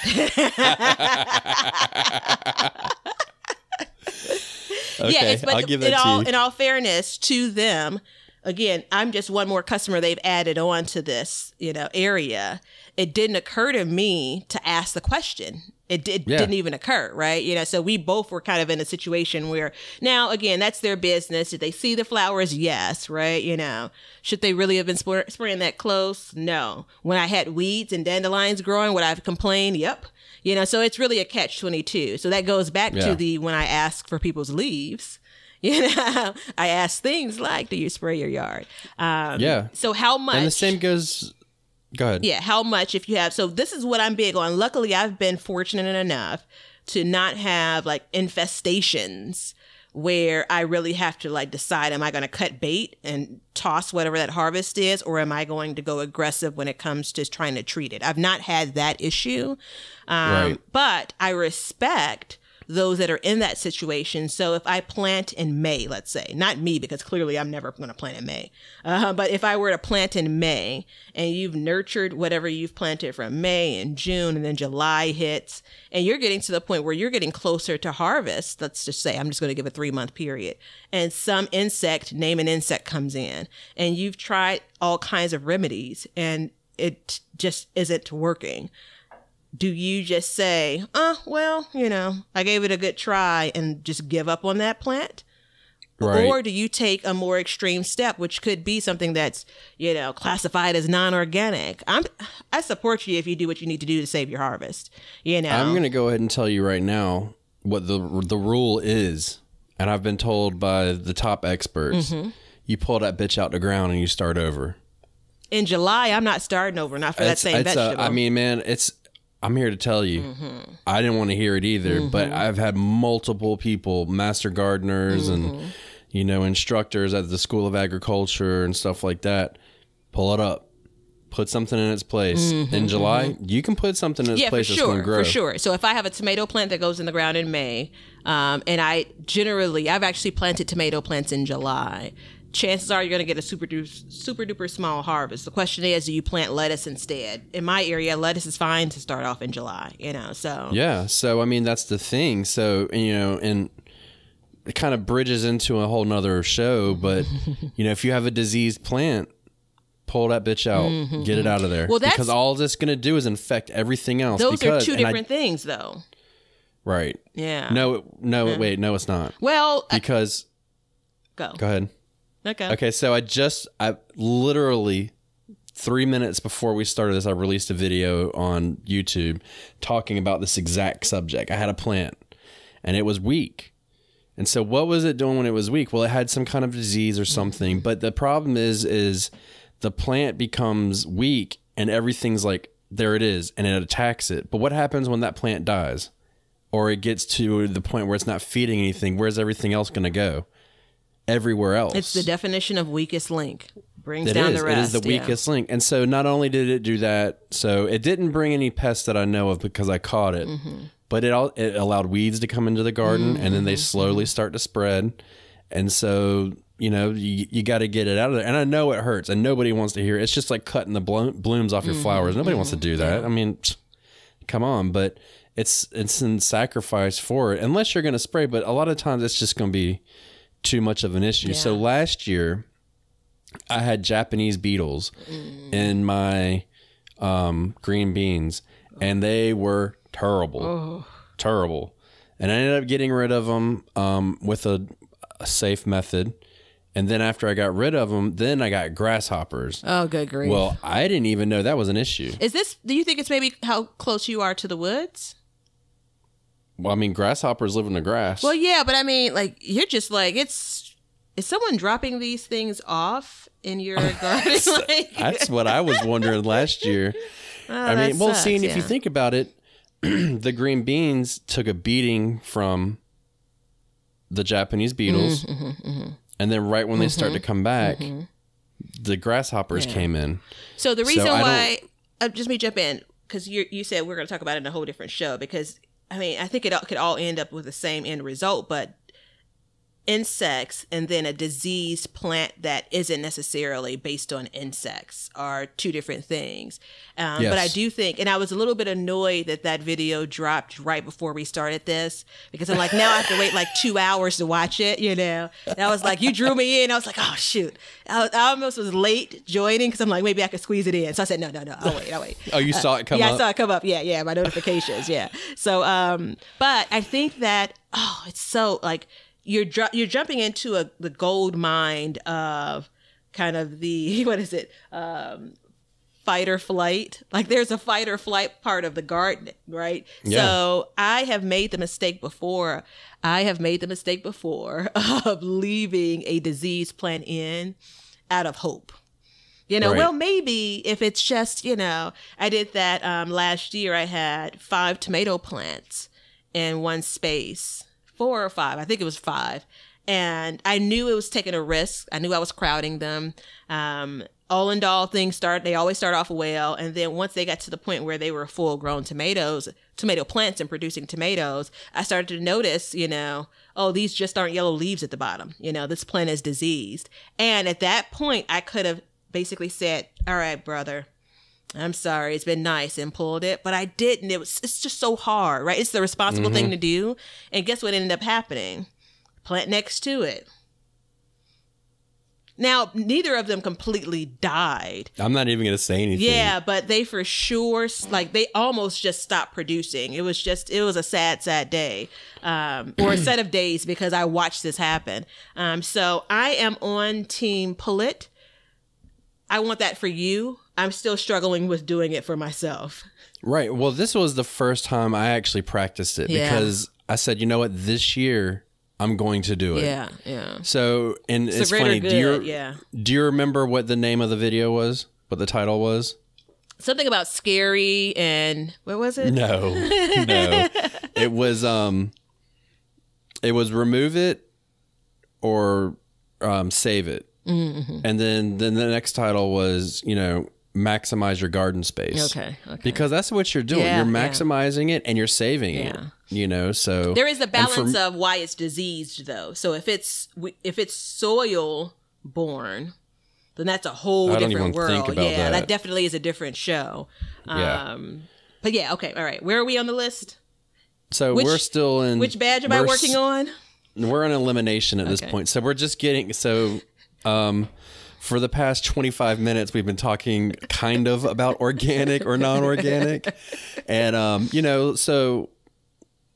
okay, yeah, it's, but I'll give that in, to all, you. in all fairness to them, again, I'm just one more customer they've added on to this, you know, area. It didn't occur to me to ask the question. It, it yeah. didn't even occur, right? You know, so we both were kind of in a situation where now, again, that's their business. Did they see the flowers? Yes, right? You know, should they really have been spray spraying that close? No. When I had weeds and dandelions growing, would I have complained? Yep. You know, so it's really a catch twenty-two. So that goes back yeah. to the when I ask for people's leaves. You know, I ask things like, do you spray your yard? Um, yeah. So how much? And the same goes. Go ahead. Yeah. How much if you have? So this is what I'm big on. Luckily, I've been fortunate enough to not have like infestations where I really have to like decide, am I going to cut bait and toss whatever that harvest is, or am I going to go aggressive when it comes to trying to treat it? I've not had that issue. Um, right. But I respect those that are in that situation. So if I plant in May, let's say, not me, because clearly I'm never going to plant in May. Uh, but if I were to plant in May and you've nurtured whatever you've planted from May and June, and then July hits and you're getting to the point where you're getting closer to harvest, let's just say, I'm just going to give a three month period, and some insect, name an insect, comes in and you've tried all kinds of remedies and it just isn't working. Do you just say, oh, well, you know, I gave it a good try and just give up on that plant? Right. Or do you take a more extreme step, which could be something that's, you know, classified as non-organic? I'm, I support you if you do what you need to do to save your harvest. You know, I'm going to go ahead and tell you right now what the, the rule is. And I've been told by the top experts, mm-hmm. you pull that bitch out the ground and you start over. In July, I'm not starting over. Not for it's, that same vegetable. A, I mean, man, it's. I'm here to tell you, mm-hmm. I didn't want to hear it either, mm-hmm. but I've had multiple people, master gardeners mm-hmm. and, you know, instructors at the School of Agriculture and stuff like that, pull it up, put something in its place. Mm-hmm. In July, you can put something in its yeah, place that's going to grow. Yeah, for sure. So if I have a tomato plant that goes in the ground in May, um, and I generally, I've actually planted tomato plants in July, chances are you're going to get a super duper, super duper small harvest. The question is, do you plant lettuce instead? In my area, lettuce is fine to start off in July, you know, so. Yeah. So, I mean, that's the thing. So, you know, and it kind of bridges into a whole nother show, but, you know, if you have a diseased plant, pull that bitch out, mm-hmm. get it out of there. Well, that's, because all this going to do is infect everything else. Those because, are two different I, things though. Right. Yeah. No, no, yeah. wait, no, it's not. Well, because. I, go. Go ahead. Okay. Okay. So I just, I literally three minutes before we started this, I released a video on YouTube talking about this exact subject. I had a plant and it was weak. And so what was it doing when it was weak? Well, it had some kind of disease or something. But the problem is, is the plant becomes weak and everything's like, there it is. And it attacks it. But what happens when that plant dies or it gets to the point where it's not feeding anything? Where's everything else going to go? Everywhere else. It's the definition of weakest link. Brings it down is. the rest. It is the yeah. weakest link. And so not only did it do that, so it didn't bring any pests that I know of because I caught it, mm-hmm. but it, all, it allowed weeds to come into the garden, mm-hmm. and then they slowly start to spread. And so, you know, you, you got to get it out of there. And I know it hurts and nobody wants to hear it. It's just like cutting the blo blooms off your mm-hmm. flowers. Nobody mm-hmm. wants to do that. Yeah. I mean, pfft, come on, but it's, it's in sacrifice for it, unless you're going to spray. But a lot of times it's just going to be too much of an issue. Yeah. So last year I had Japanese beetles mm. in my um, green beans, and they were terrible, oh. terrible. And I ended up getting rid of them um, with a, a safe method. And then after I got rid of them, then I got grasshoppers. Oh, good grief. Well, I didn't even know that was an issue. Is this, do you think it's maybe how close you are to the woods? Well, I mean, grasshoppers live in the grass. Well, yeah, but I mean, like, you're just like, it's, is someone dropping these things off in your garden? Like, that's what I was wondering last year. Oh, I mean, well, sucks, seeing yeah. if you think about it, the green beans took a beating from the Japanese beetles. Mm-hmm, mm-hmm. And then right when mm-hmm, they start to come back, mm-hmm. the grasshoppers yeah. came in. So the reason so why, uh, just me jump in, because you, you said we're going to talk about it in a whole different show, because I mean, I think it all, could all end up with the same end result, but insects and then a diseased plant that isn't necessarily based on insects are two different things. Um, yes. But I do think, and I was a little bit annoyed that that video dropped right before we started this, because I'm like, now I have to wait like two hours to watch it, you know? And I was like, you drew me in. I was like, oh, shoot. I, was, I almost was late joining because I'm like, maybe I could squeeze it in. So I said, no, no, no, I'll wait, I'll wait. Oh, you uh, saw it come yeah, up? Yeah, I saw it come up. Yeah, yeah, my notifications, yeah. So, um, but I think that, oh, it's so like, You're you're jumping into a the gold mine of kind of the what is it um, fight or flight. Like there's a fight or flight part of the garden, right? Yeah. So I have made the mistake before. I have made the mistake before of leaving a diseased plant in out of hope. You know, right. Well, maybe if it's just, you know, I did that um, last year. I had five tomato plants in one space, four or five. I think it was five. And I knew it was taking a risk. I knew I was crowding them. Um, all in all, things start, they always start off well. And then once they got to the point where they were full grown tomatoes, tomato plants and producing tomatoes, I started to notice, you know, oh, these just aren't yellow leaves at the bottom. You know, this plant is diseased. And at that point, I could have basically said, all right, brother, I'm sorry, it's been nice, and pulled it, but I didn't. It was, it's just so hard, right? It's the responsible mm-hmm. thing to do. And guess what ended up happening? Plant next to it. Now, neither of them completely died. I'm not even going to say anything. Yeah, but they for sure, like they almost just stopped producing. It was just, it was a sad, sad day um, or a set of days because I watched this happen. Um, so I am on team pull it. I want that for you. I'm still struggling with doing it for myself. Right. Well, this was the first time I actually practiced it yeah. because I said, you know what, this year I'm going to do it. Yeah. Yeah. So, and it's, it's funny. Good, do you, yeah. do you remember what the name of the video was? What the title was? Something about scary and what was it? No, no. It was, um, it was remove it or, um, save it. Mm-hmm. And then, then the next title was, you know, maximize your garden space. Okay. Okay. Because that's what you're doing. Yeah, you're maximizing yeah. it and you're saving yeah. it, you know, so. There is a balance for, of why it's diseased though. So if it's, if it's soil born, then that's a whole I different world. Think about yeah. That. that definitely is a different show. Yeah. Um, but yeah. Okay. All right. Where are we on the list? So which, we're still in. Which badge am I working on? We're on elimination at okay. this point. So we're just getting, so. Um, for the past twenty-five minutes, we've been talking kind of about organic or non-organic. And, um, you know, so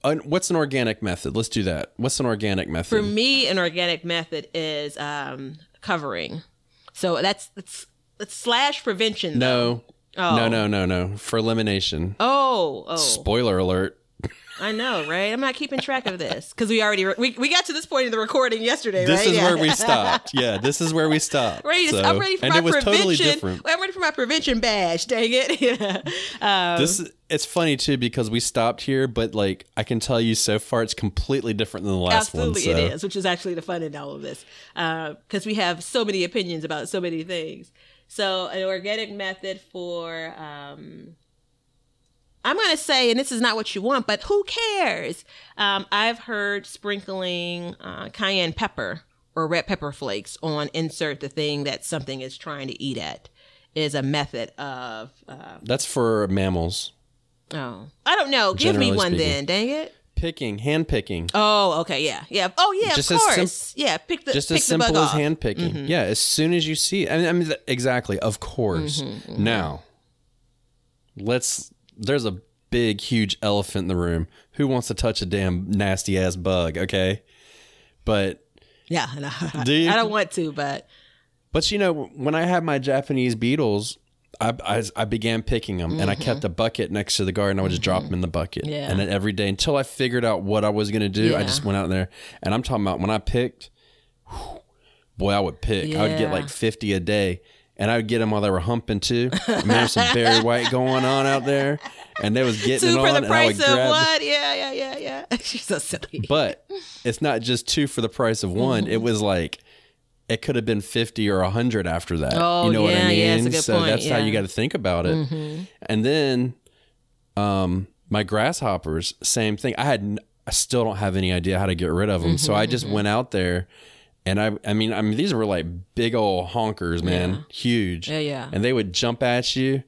uh, what's an organic method? Let's do that. What's an organic method? For me, an organic method is um, covering. So that's, that's, that's slash prevention. No, oh. no, no, no, no. For elimination. Oh, oh. Spoiler alert. I know, right? I'm not keeping track of this because we already we, we got to this point in the recording yesterday. This right? is yeah. where we stopped. Yeah, this is where we stopped. Right, so. I'm ready for and my it was prevention. Totally different. I'm ready for my prevention badge. Dang it! Yeah. Um, this it's funny too because we stopped here, but like I can tell you, so far it's completely different than the last one. Absolutely, so. It is, which is actually the fun in all of this because uh, we have so many opinions about so many things. So, an organic method for. Um, I'm going to say, and this is not what you want, but who cares? Um, I've heard sprinkling uh, cayenne pepper or red pepper flakes on insert the thing that something is trying to eat at is a method of... Uh, That's for mammals. Oh, I don't know. Give me one speaking. Then, dang it. Picking, hand picking. Oh, okay, yeah. yeah. Oh, yeah, just of course. Yeah, pick the Just pick as the simple as off. Hand picking. Mm-hmm. Yeah, as soon as you see... I mean, I mean exactly, of course. Mm-hmm, mm-hmm. Now, let's... There's a big, huge elephant in the room. Who wants to touch a damn nasty ass bug? Okay, but yeah, no, do you, I don't want to. But but you know, when I had my Japanese beetles, I I, I began picking them, mm-hmm. and I kept a bucket next to the garden. I would just mm-hmm. drop them in the bucket, yeah. and then every day until I figured out what I was gonna do, yeah. I just went out there, and I'm talking about when I picked, whew, boy, I would pick. Yeah. I would get like fifty a day. And I would get them while they were humping too. I mean, there's some Barry White going on out there, and they was getting two it on. Two for the price of one. Yeah, yeah, yeah, yeah. She's so silly. But it's not just two for the price of one. Mm-hmm. It was like it could have been fifty or a hundred after that. Oh, you know yeah, what I mean? Yeah, that's a good so point. That's yeah. how you got to think about it. Mm-hmm. And then, um, my grasshoppers, same thing. I had, n I still don't have any idea how to get rid of them, mm-hmm, so I just mm-hmm. went out there. And I, I mean, I mean, these were like big old honkers, man, yeah. huge. Yeah, yeah. And they would jump at you.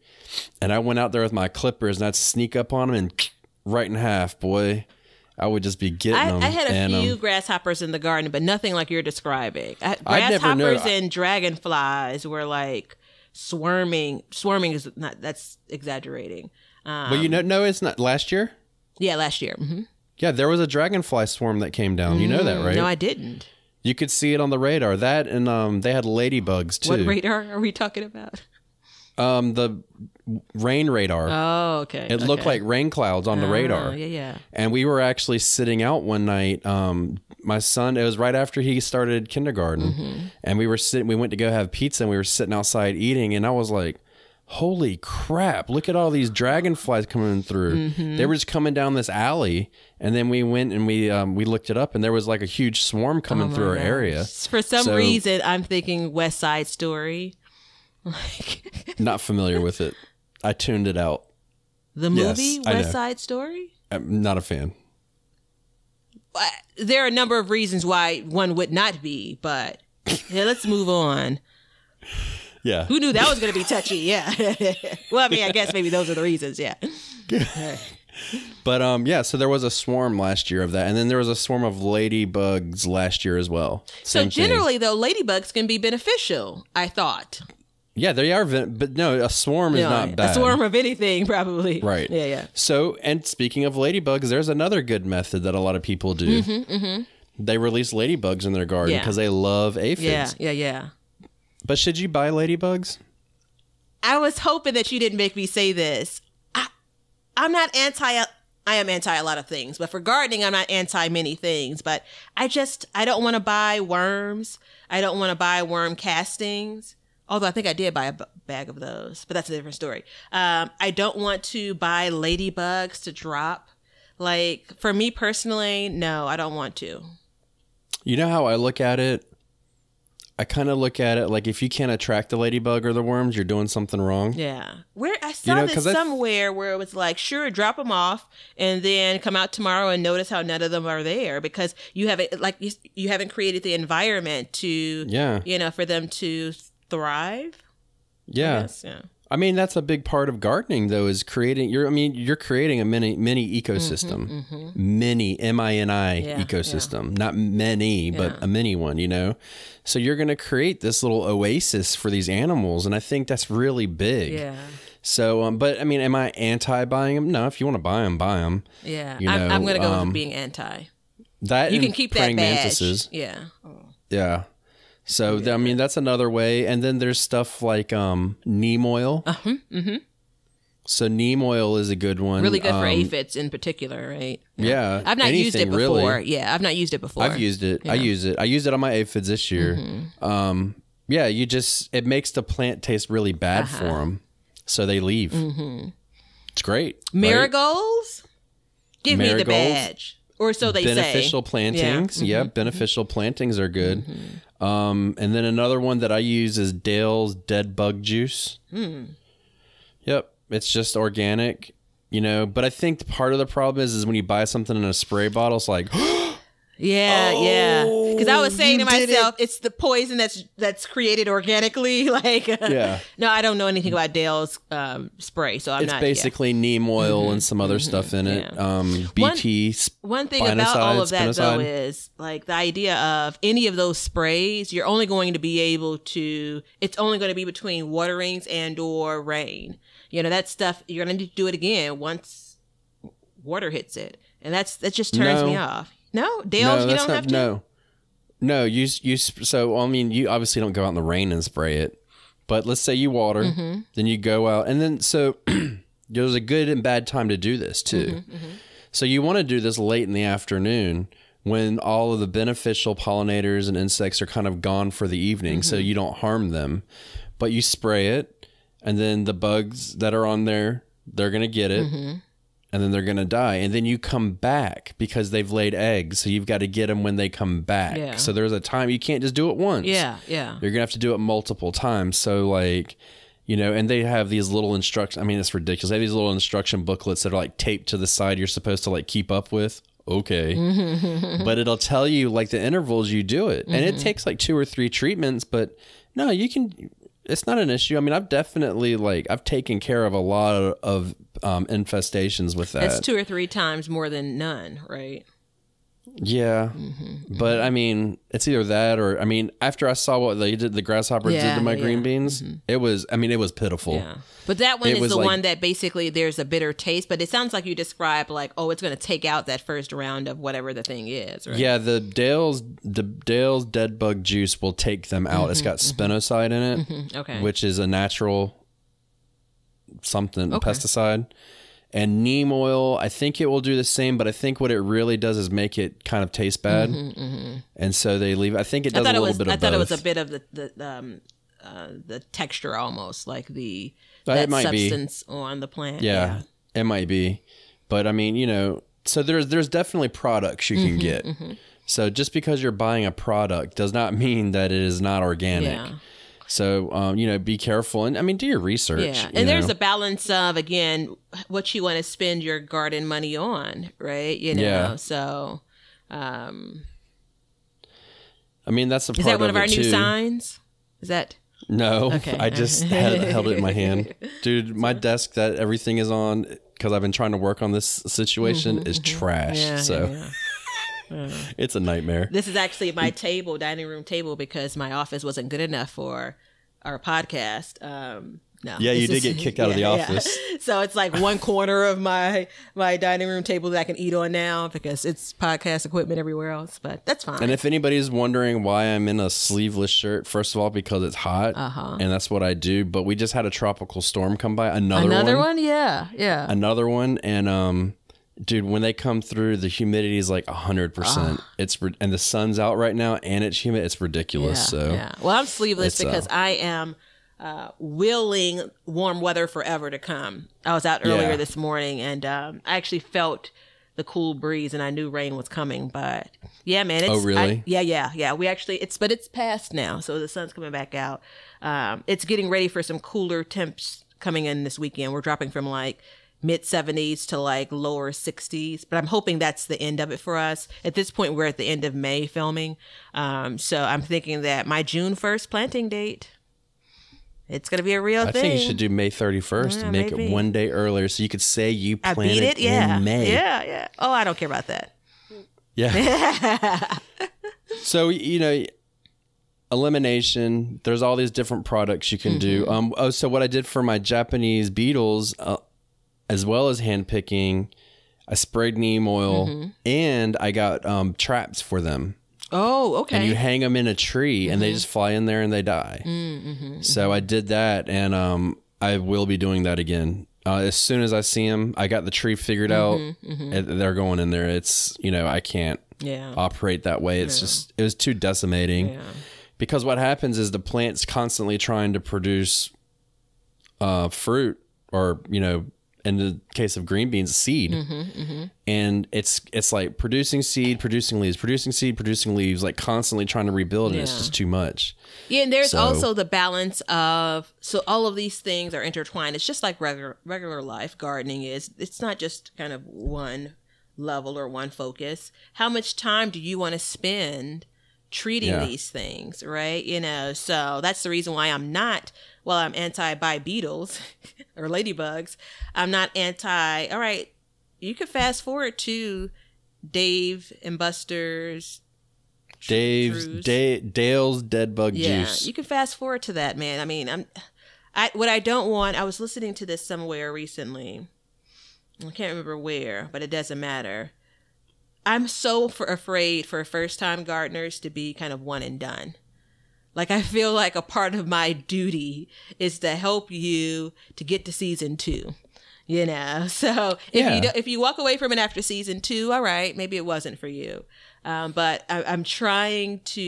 And I went out there with my clippers and I'd sneak up on them and right in half, boy. I would just be getting I, them. I had a and, few um, grasshoppers in the garden, but nothing like you're describing. I, grasshoppers I, and dragonflies were like swarming. Swarming is not, that's exaggerating. Um, well, you know, no, it's not. Last year? Yeah, last year. Mm-hmm. Yeah, there was a dragonfly swarm that came down. Mm, you know that, right? No, I didn't. You could see it on the radar. That and um, they had ladybugs too. What radar are we talking about? Um, the rain radar. Oh, okay. It okay. looked like rain clouds on oh, the radar. Yeah, yeah. And we were actually sitting out one night. Um, my son, it was right after he started kindergarten, mm-hmm. and we were sitting. We went to go have pizza, and we were sitting outside eating, and I was like, "Holy crap! Look at all these dragonflies coming through. Mm-hmm. They were just coming down this alley." And then we went and we um, we looked it up, and there was like a huge swarm coming oh through our gosh. area. For some so, reason, I'm thinking West Side Story. Like not familiar with it. I tuned it out. The movie yes, West Side Story? I'm not a fan. There are a number of reasons why one would not be, but yeah, let's move on. Yeah. Who knew that was going to be touchy? Yeah. Well, I mean, I guess maybe those are the reasons. Yeah. But um, yeah, so there was a swarm last year of that. And then there was a swarm of ladybugs last year as well. So Same generally, thing. though, ladybugs can be beneficial, I thought. Yeah, they are. But no, a swarm is no, not bad. A swarm of anything, probably. Right. Yeah, yeah. So, and speaking of ladybugs, there's another good method that a lot of people do. Mm-hmm, mm-hmm. They release ladybugs in their garden because yeah. they love aphids. Yeah, yeah, yeah. But should you buy ladybugs? I was hoping that you didn't make me say this. I, I'm not anti... I am anti a lot of things, but for gardening, I'm not anti many things, but I just, I don't want to buy worms. I don't want to buy worm castings. Although I think I did buy a b bag of those, but that's a different story. Um, I don't want to buy ladybugs to drop. Like for me personally, no, I don't want to. You know how I look at it? I kind of look at it like if you can't attract the ladybug or the worms, you're doing something wrong. Yeah. Where I saw you know, this somewhere where it was like, sure, drop them off and then come out tomorrow and notice how none of them are there because you haven't like you, you haven't created the environment to, yeah. you know, for them to thrive. Yeah. I guess, yeah. I mean, that's a big part of gardening, though, is creating you're I mean, you're creating a mini mini ecosystem, mm-hmm, mm-hmm. mini M I N I yeah, ecosystem, yeah. not many, but yeah. a mini one, you know, so you're going to create this little oasis for these animals. And I think that's really big. Yeah. So um, but I mean, am I anti buying them? No, if you want to buy them, buy them. Yeah, you know, I'm, I'm going to go um, with being anti. That you can keep that badge. Yeah. Oh. Yeah. So, yeah. I mean, that's another way. And then there's stuff like um, neem oil. Uh-huh. Mm-hmm. So neem oil is a good one. Really good um, for aphids in particular, right? Yeah. yeah I've not anything, used it before. Really. Yeah, I've not used it before. I've used it. Yeah. I use it. I used it on my aphids this year. Mm-hmm. um, yeah, you just, it makes the plant taste really bad uh-huh. for them. So they leave. Mm-hmm. It's great. Marigolds? Right? Give Marigolds. me the badge. Or so they beneficial say. Beneficial plantings. Yeah, mm-hmm. yeah beneficial mm-hmm. plantings are good. Mm-hmm. um, and then another one that I use is Dale's Dead Bug Juice. Mm. Yep. It's just organic, you know. But I think part of the problem is, is when you buy something in a spray bottle, it's like... Yeah, oh, yeah. Because I was saying to myself, it. it's the poison that's that's created organically. Like, yeah. no, I don't know anything about Dale's um, spray, so I'm it's not. It's basically yeah. neem oil mm-hmm, and some other mm-hmm, stuff in it. Yeah. Um, B T. One, one thing about all of that spinoside. though is like the idea of any of those sprays, you're only going to be able to. It's only going to be between waterings and or rain. You know that stuff. You're going to need to do it again once water hits it, and that's that just turns no. me off. No, Dale's, no, you don't not, have to? No, no, you, you, so, I mean, you obviously don't go out in the rain and spray it, but let's say you water, mm-hmm. then you go out, and then, so, there's a good and bad time to do this, too. Mm-hmm, mm-hmm. So, you want to do this late in the afternoon when all of the beneficial pollinators and insects are kind of gone for the evening, mm-hmm. so you don't harm them, but you spray it, and then the bugs that are on there, they're going to get it. Mm-hmm. And then they're going to die. And then you come back because they've laid eggs. So you've got to get them when they come back. Yeah. So there's a time you can't just do it once. Yeah, yeah. You're going to have to do it multiple times. So like, you know, and they have these little instructions. I mean, it's ridiculous. They have these little instruction booklets that are like taped to the side you're supposed to like keep up with. Okay. But it'll tell you like the intervals you do it. Mm-hmm. And it takes like two or three treatments. But no, you can... It's not an issue. I mean, I've definitely like I've taken care of a lot of, of um, infestations with that. That's two or three times more than none, right? Yeah, mm-hmm. but I mean, it's either that or I mean, after I saw what they did, the grasshopper yeah, did to my yeah. green beans, mm-hmm. it was I mean, it was pitiful. Yeah. But that one it is the like, one that basically there's a bitter taste. But it sounds like you described like, oh, it's going to take out that first round of whatever the thing is. Right? Yeah, the Dale's the Dale's dead bug juice will take them out. Mm-hmm, it's got mm-hmm. spinoside in it, mm-hmm, okay. which is a natural something, okay. pesticide. And neem oil, I think it will do the same, but I think what it really does is make it kind of taste bad. Mm-hmm, mm-hmm. And so they leave. I think it does a little was, bit of I thought both. It was a bit of the the, um, uh, the texture almost, like the that might substance be. On the plant. Yeah, yeah, it might be. But I mean, you know, so there's, there's definitely products you can mm-hmm, get. Mm-hmm. So just because you're buying a product does not mean that it is not organic. Yeah. So, um, you know, be careful. And I mean, do your research. Yeah. And you there's know. a balance of, again, what you want to spend your garden money on, right? You know, yeah. so. Um, I mean, that's the part of it. Is that one of, of our new too. signs? Is that? No, okay. I just had, held it in my hand. Dude, my desk that everything is on, because I've been trying to work on this situation, mm-hmm, is mm-hmm. trashed. Yeah, so. Yeah, yeah. It's a nightmare. This is actually my table, dining room table, because my office wasn't good enough for our podcast. Um, no, yeah, you did get kicked out yeah, of the office. Yeah. So it's like one corner of my my dining room table that I can eat on now because it's podcast equipment everywhere else. But that's fine. And if anybody's wondering why I'm in a sleeveless shirt, first of all, because it's hot, uh-huh. and that's what I do. But we just had a tropical storm come by. Another, another one? one, yeah, yeah, another one, and um. Dude, when they come through, the humidity is like one hundred percent. Uh, it's and the sun's out right now, and it's humid. It's ridiculous. Yeah, so yeah. Well, I'm sleeveless because uh, I am uh, willing warm weather forever to come. I was out earlier yeah. this morning, and um, I actually felt the cool breeze, and I knew rain was coming. But yeah, man. It's, oh, really? I, yeah, yeah, yeah. We actually, it's but it's past now, so the sun's coming back out. Um, it's getting ready for some cooler temps coming in this weekend. We're dropping from like mid seventies to like lower sixties, but I'm hoping that's the end of it for us. At this point, we're at the end of May filming. Um, so I'm thinking that my June first planting date, it's going to be a real I thing. I think you should do May thirty-first yeah, and make maybe. it one day earlier so you could say you planted it, it yeah. in May. Yeah, yeah. Oh, I don't care about that. Yeah. So, you know, elimination, there's all these different products you can mm-hmm. do. Um, oh, so what I did for my Japanese beetles, uh, as well as hand picking, I sprayed neem oil, mm-hmm. and I got um, traps for them. Oh, okay. And you hang them in a tree, mm-hmm. and they just fly in there and they die. Mm-hmm. So I did that, and um, I will be doing that again. Uh, as soon as I see them, I got the tree figured mm-hmm. out. Mm-hmm. And they're going in there. It's, you know, I can't yeah. operate that way. It's yeah. just, it was too decimating. Yeah. Because what happens is the plant's constantly trying to produce uh, fruit or, you know, in the case of green beans, seed. Mm-hmm, mm-hmm. And it's it's like producing seed, producing leaves, producing seed, producing leaves, like constantly trying to rebuild, and yeah. it's just too much. Yeah, and there's so. also the balance of, so all of these things are intertwined. It's just like regular regular life gardening is. It's not just kind of one level or one focus. How much time do you want to spend treating yeah. these things, right? You know, so that's the reason why I'm not, well, I'm anti buy beetles or ladybugs. I'm not anti, all right, you could fast forward to Dave and Buster's. Dave's, da Dale's Dead Bug yeah, Juice. Yeah, you can fast forward to that, man. I mean, I'm, I, what I don't want, I was listening to this somewhere recently. I can't remember where, but it doesn't matter. I'm so for afraid for first-time gardeners to be kind of one and done. Like, I feel like a part of my duty is to help you to get to season two, you know? So if, yeah. you, do, if you walk away from it after season two, all right, maybe it wasn't for you. Um, but I, I'm trying to,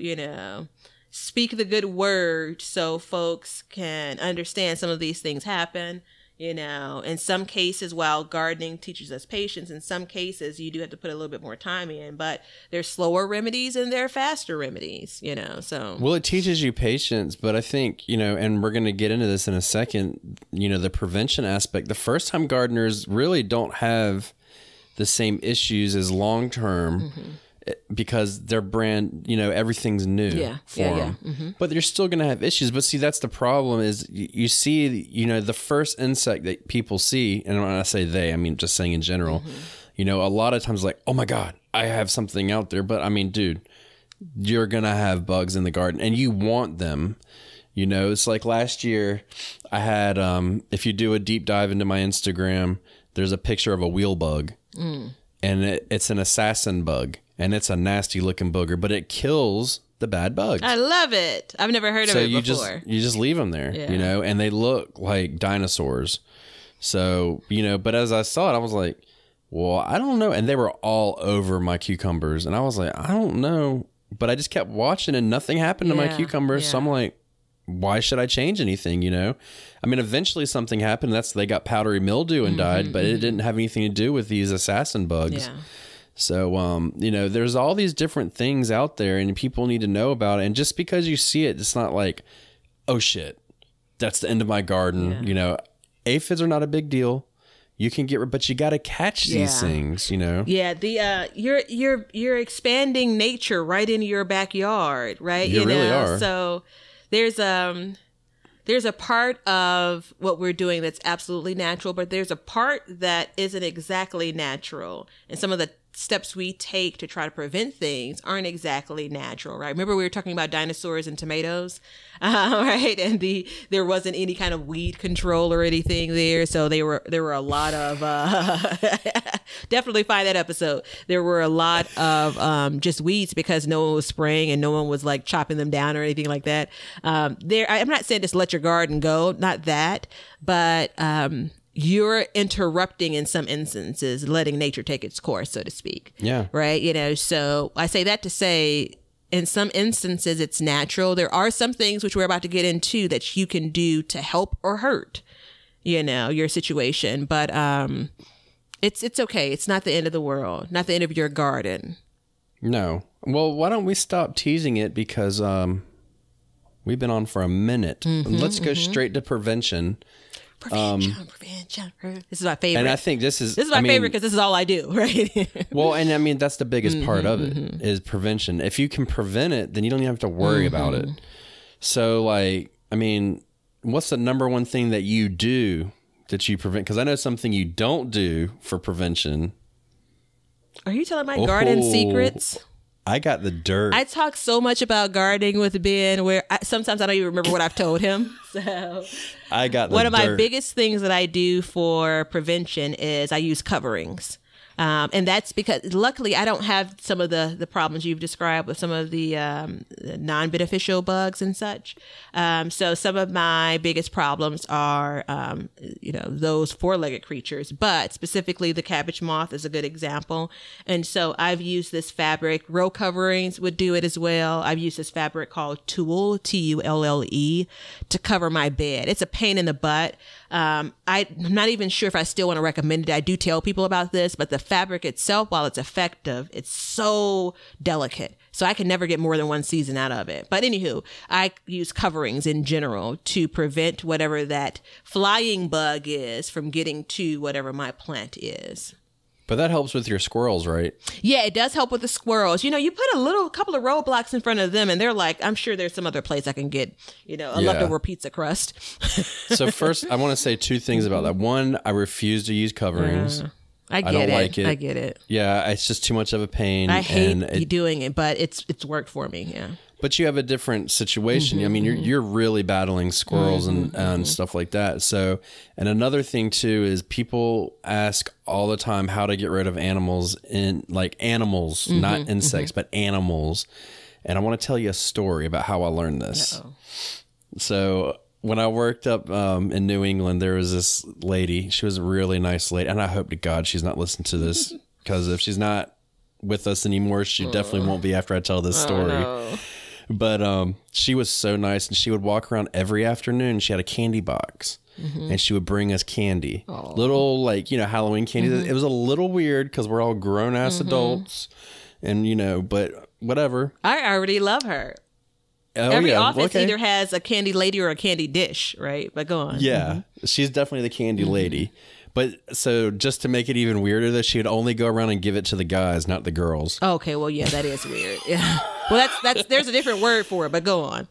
you know, speak the good word so folks can understand some of these things happen. You know, in some cases, while gardening teaches us patience, in some cases, you do have to put a little bit more time in, but there's slower remedies and there are faster remedies, you know, so. Well, it teaches you patience, but I think, you know, and we're going to get into this in a second, you know, the prevention aspect. The first time gardeners really don't have the same issues as long term. Mm-hmm. Because their brand, you know, everything's new yeah, for yeah, them. Yeah. Mm-hmm. But you're still going to have issues. But see, that's the problem is you, you see, you know, the first insect that people see, and when I say they, I mean, just saying in general, mm-hmm. you know, a lot of times like, oh my God, I have something out there. But I mean, dude, you're going to have bugs in the garden and you want them. You know, it's like last year I had, um, if you do a deep dive into my Instagram, there's a picture of a wheel bug mm. and it, it's an assassin bug. And it's a nasty looking booger, but it kills the bad bugs. I love it. I've never heard so of it you before. Just, you just leave them there, yeah. you know, and they look like dinosaurs. So, you know, but as I saw it, I was like, well, I don't know. And they were all over my cucumbers. And I was like, I don't know. But I just kept watching and nothing happened to yeah, my cucumbers. Yeah. So I'm like, why should I change anything? You know, I mean, eventually something happened. That's they got powdery mildew and mm-hmm, died, but mm-hmm. it didn't have anything to do with these assassin bugs. Yeah. So, um, you know, there's all these different things out there and people need to know about it. And just because you see it, it's not like, oh, shit, that's the end of my garden. Yeah. You know, aphids are not a big deal. You can get, but you got to catch yeah. these things, you know? Yeah. The, uh, you're, you're, you're expanding nature right into your backyard, right? You, you really know? Are. So there's, um, there's a part of what we're doing that's absolutely natural, but there's a part that isn't exactly natural. And some of the steps we take to try to prevent things aren't exactly natural, right? Remember we were talking about dinosaurs and tomatoes, uh, right? And the there wasn't any kind of weed control or anything there, so they were there were a lot of uh, definitely find that episode. There were a lot of um, just weeds because no one was spraying and no one was like chopping them down or anything like that. Um, there, I'm not saying just let your garden go, not that, but. Um, You're interrupting in some instances, letting nature take its course, so to speak. Yeah. Right. You know, so I say that to say in some instances it's natural. There are some things which we're about to get into that you can do to help or hurt, you know, your situation. But um, it's it's okay. It's not the end of the world, not the end of your garden. No. Well, why don't we stop teasing it because um, we've been on for a minute. Mm-hmm, Let's go mm-hmm. straight to prevention. Prevention, um, prevention, prevention. This is my favorite. And I think this is... This is my I mean, favorite because this is all I do, right? Well, and I mean, that's the biggest mm-hmm, part of it mm-hmm. is prevention. If you can prevent it, then you don't even have to worry mm-hmm. about it. So, like, I mean, what's the number one thing that you do that you prevent? Because I know something you don't do for prevention. Are you telling my oh, garden secrets? I got the dirt. I talk so much about gardening with Ben where I, sometimes I don't even remember what I've told him. So I got the one of dirt. My biggest things that I do for prevention is I use coverings. Um, and that's because luckily I don't have some of the, the problems you've described with some of the um, non-beneficial bugs and such. Um, so some of my biggest problems are, um, you know, those four-legged creatures, but specifically the cabbage moth is a good example. And so I've used this fabric, row coverings would do it as well. I've used this fabric called tulle, T U L L E, to cover my bed. It's a pain in the butt. Um, I, I'm not even sure if I still want to recommend it. I do tell people about this, but the fabric itself, while it's effective, it's so delicate. So I can never get more than one season out of it. But anywho, I use coverings in general to prevent whatever that flying bug is from getting to whatever my plant is. But that helps with your squirrels, right? Yeah, it does help with the squirrels. You know, you put a little couple of roadblocks in front of them and they're like, I'm sure there's some other place I can get, you know, a yeah. leftover pizza crust. So first, I want to say two things about that. One, I refuse to use coverings. Uh, I get I don't it. Like it. I get it. Yeah, it's just too much of a pain. I hate and it, you doing it, but it's it's worked for me, yeah. But you have a different situation. Mm-hmm, I mean, you're you're really battling squirrels mm-hmm, and, and mm-hmm. stuff like that. So, and another thing too is people ask all the time how to get rid of animals in like animals, mm-hmm, not insects, mm-hmm. but animals. And I want to tell you a story about how I learned this. Uh-oh. So when I worked up um, in New England, there was this lady. She was a really nice lady. And I hope to God she's not listening to this because if she's not with us anymore, she oh. definitely won't be after I tell this story. Oh, no. But um, she was so nice, and she would walk around every afternoon. She had a candy box, mm-hmm. and she would bring us candy, Aww. little like you know Halloween candy. Mm-hmm. It was a little weird because we're all grown ass mm-hmm. adults, and you know, but whatever. I already love her. Oh, every yeah. office okay. either has a candy lady or a candy dish, right? But go on. Yeah, mm-hmm. she's definitely the candy mm-hmm. lady. But so just to make it even weirder, that she would only go around and give it to the guys, not the girls. Oh, okay, well, yeah, that is weird. Yeah. Well, that's that's there's a different word for it, but go on.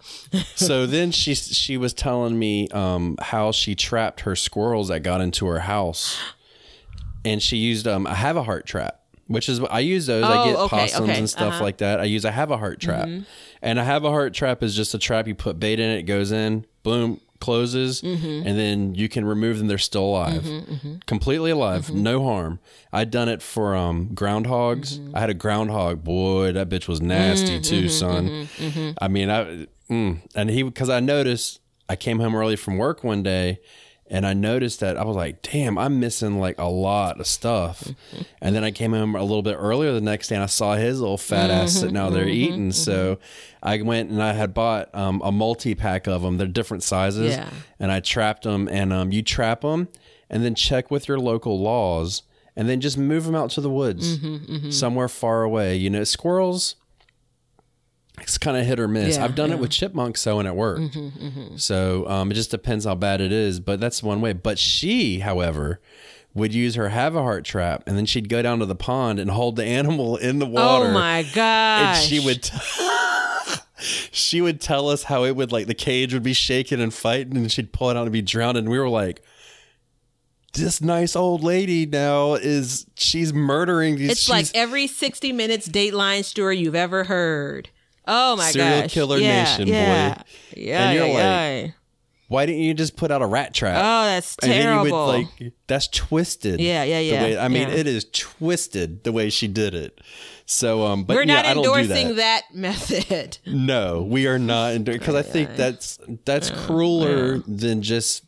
So then she she was telling me um, how she trapped her squirrels that got into her house, and she used um a have a heart trap, which is what I use those. Oh, I get okay, possums okay. and stuff uh-huh. like that. I use a have a heart trap, mm-hmm. and a have a heart trap is just a trap you put bait in, it goes in, boom. closes, mm-hmm. and then you can remove them. They're still alive, mm-hmm, mm-hmm. completely alive, mm-hmm. no harm. I'd done it for um, groundhogs. Mm-hmm. I had a groundhog. Boy, that bitch was nasty mm-hmm, too, mm-hmm, son. Mm-hmm, mm-hmm. I mean, I mm, and he because I noticed I came home early from work one day. And I noticed that I was like, damn, I'm missing like a lot of stuff. Mm-hmm. And then I came home a little bit earlier the next day and I saw his little fat mm-hmm. ass sitting out there mm-hmm. eating. Mm-hmm. So I went and I had bought um, a multi-pack of them. They're different sizes. Yeah. And I trapped them. And um, you trap them and then check with your local laws and then just move them out to the woods mm-hmm, mm-hmm. somewhere far away. You know, squirrels. It's kind of hit or miss. Yeah, I've done yeah. it with chipmunks, though, and it worked. Mm-hmm, mm-hmm. So um, it just depends how bad it is, but that's one way. But she, however, would use her have a heart trap, and then she'd go down to the pond and hold the animal in the water. Oh my gosh! And she would, t she would tell us how it would like the cage would be shaking and fighting, and she'd pull it out and be drowned. And we were like, this nice old lady now is she's murdering these. It's like every sixty Minutes Dateline story you've ever heard. Oh my gosh. Serial killer yeah, nation, yeah. boy. Yeah. And you're yeah, like, yeah. why didn't you just put out a rat trap? Oh, that's terrible. And then you would, like, that's twisted. Yeah, yeah, yeah. The way, I mean, yeah. it is twisted the way she did it. So, um, but we're yeah, not I endorsing don't do that. that method. No, we are not endorsing because I think that's that's yeah, crueler yeah. than just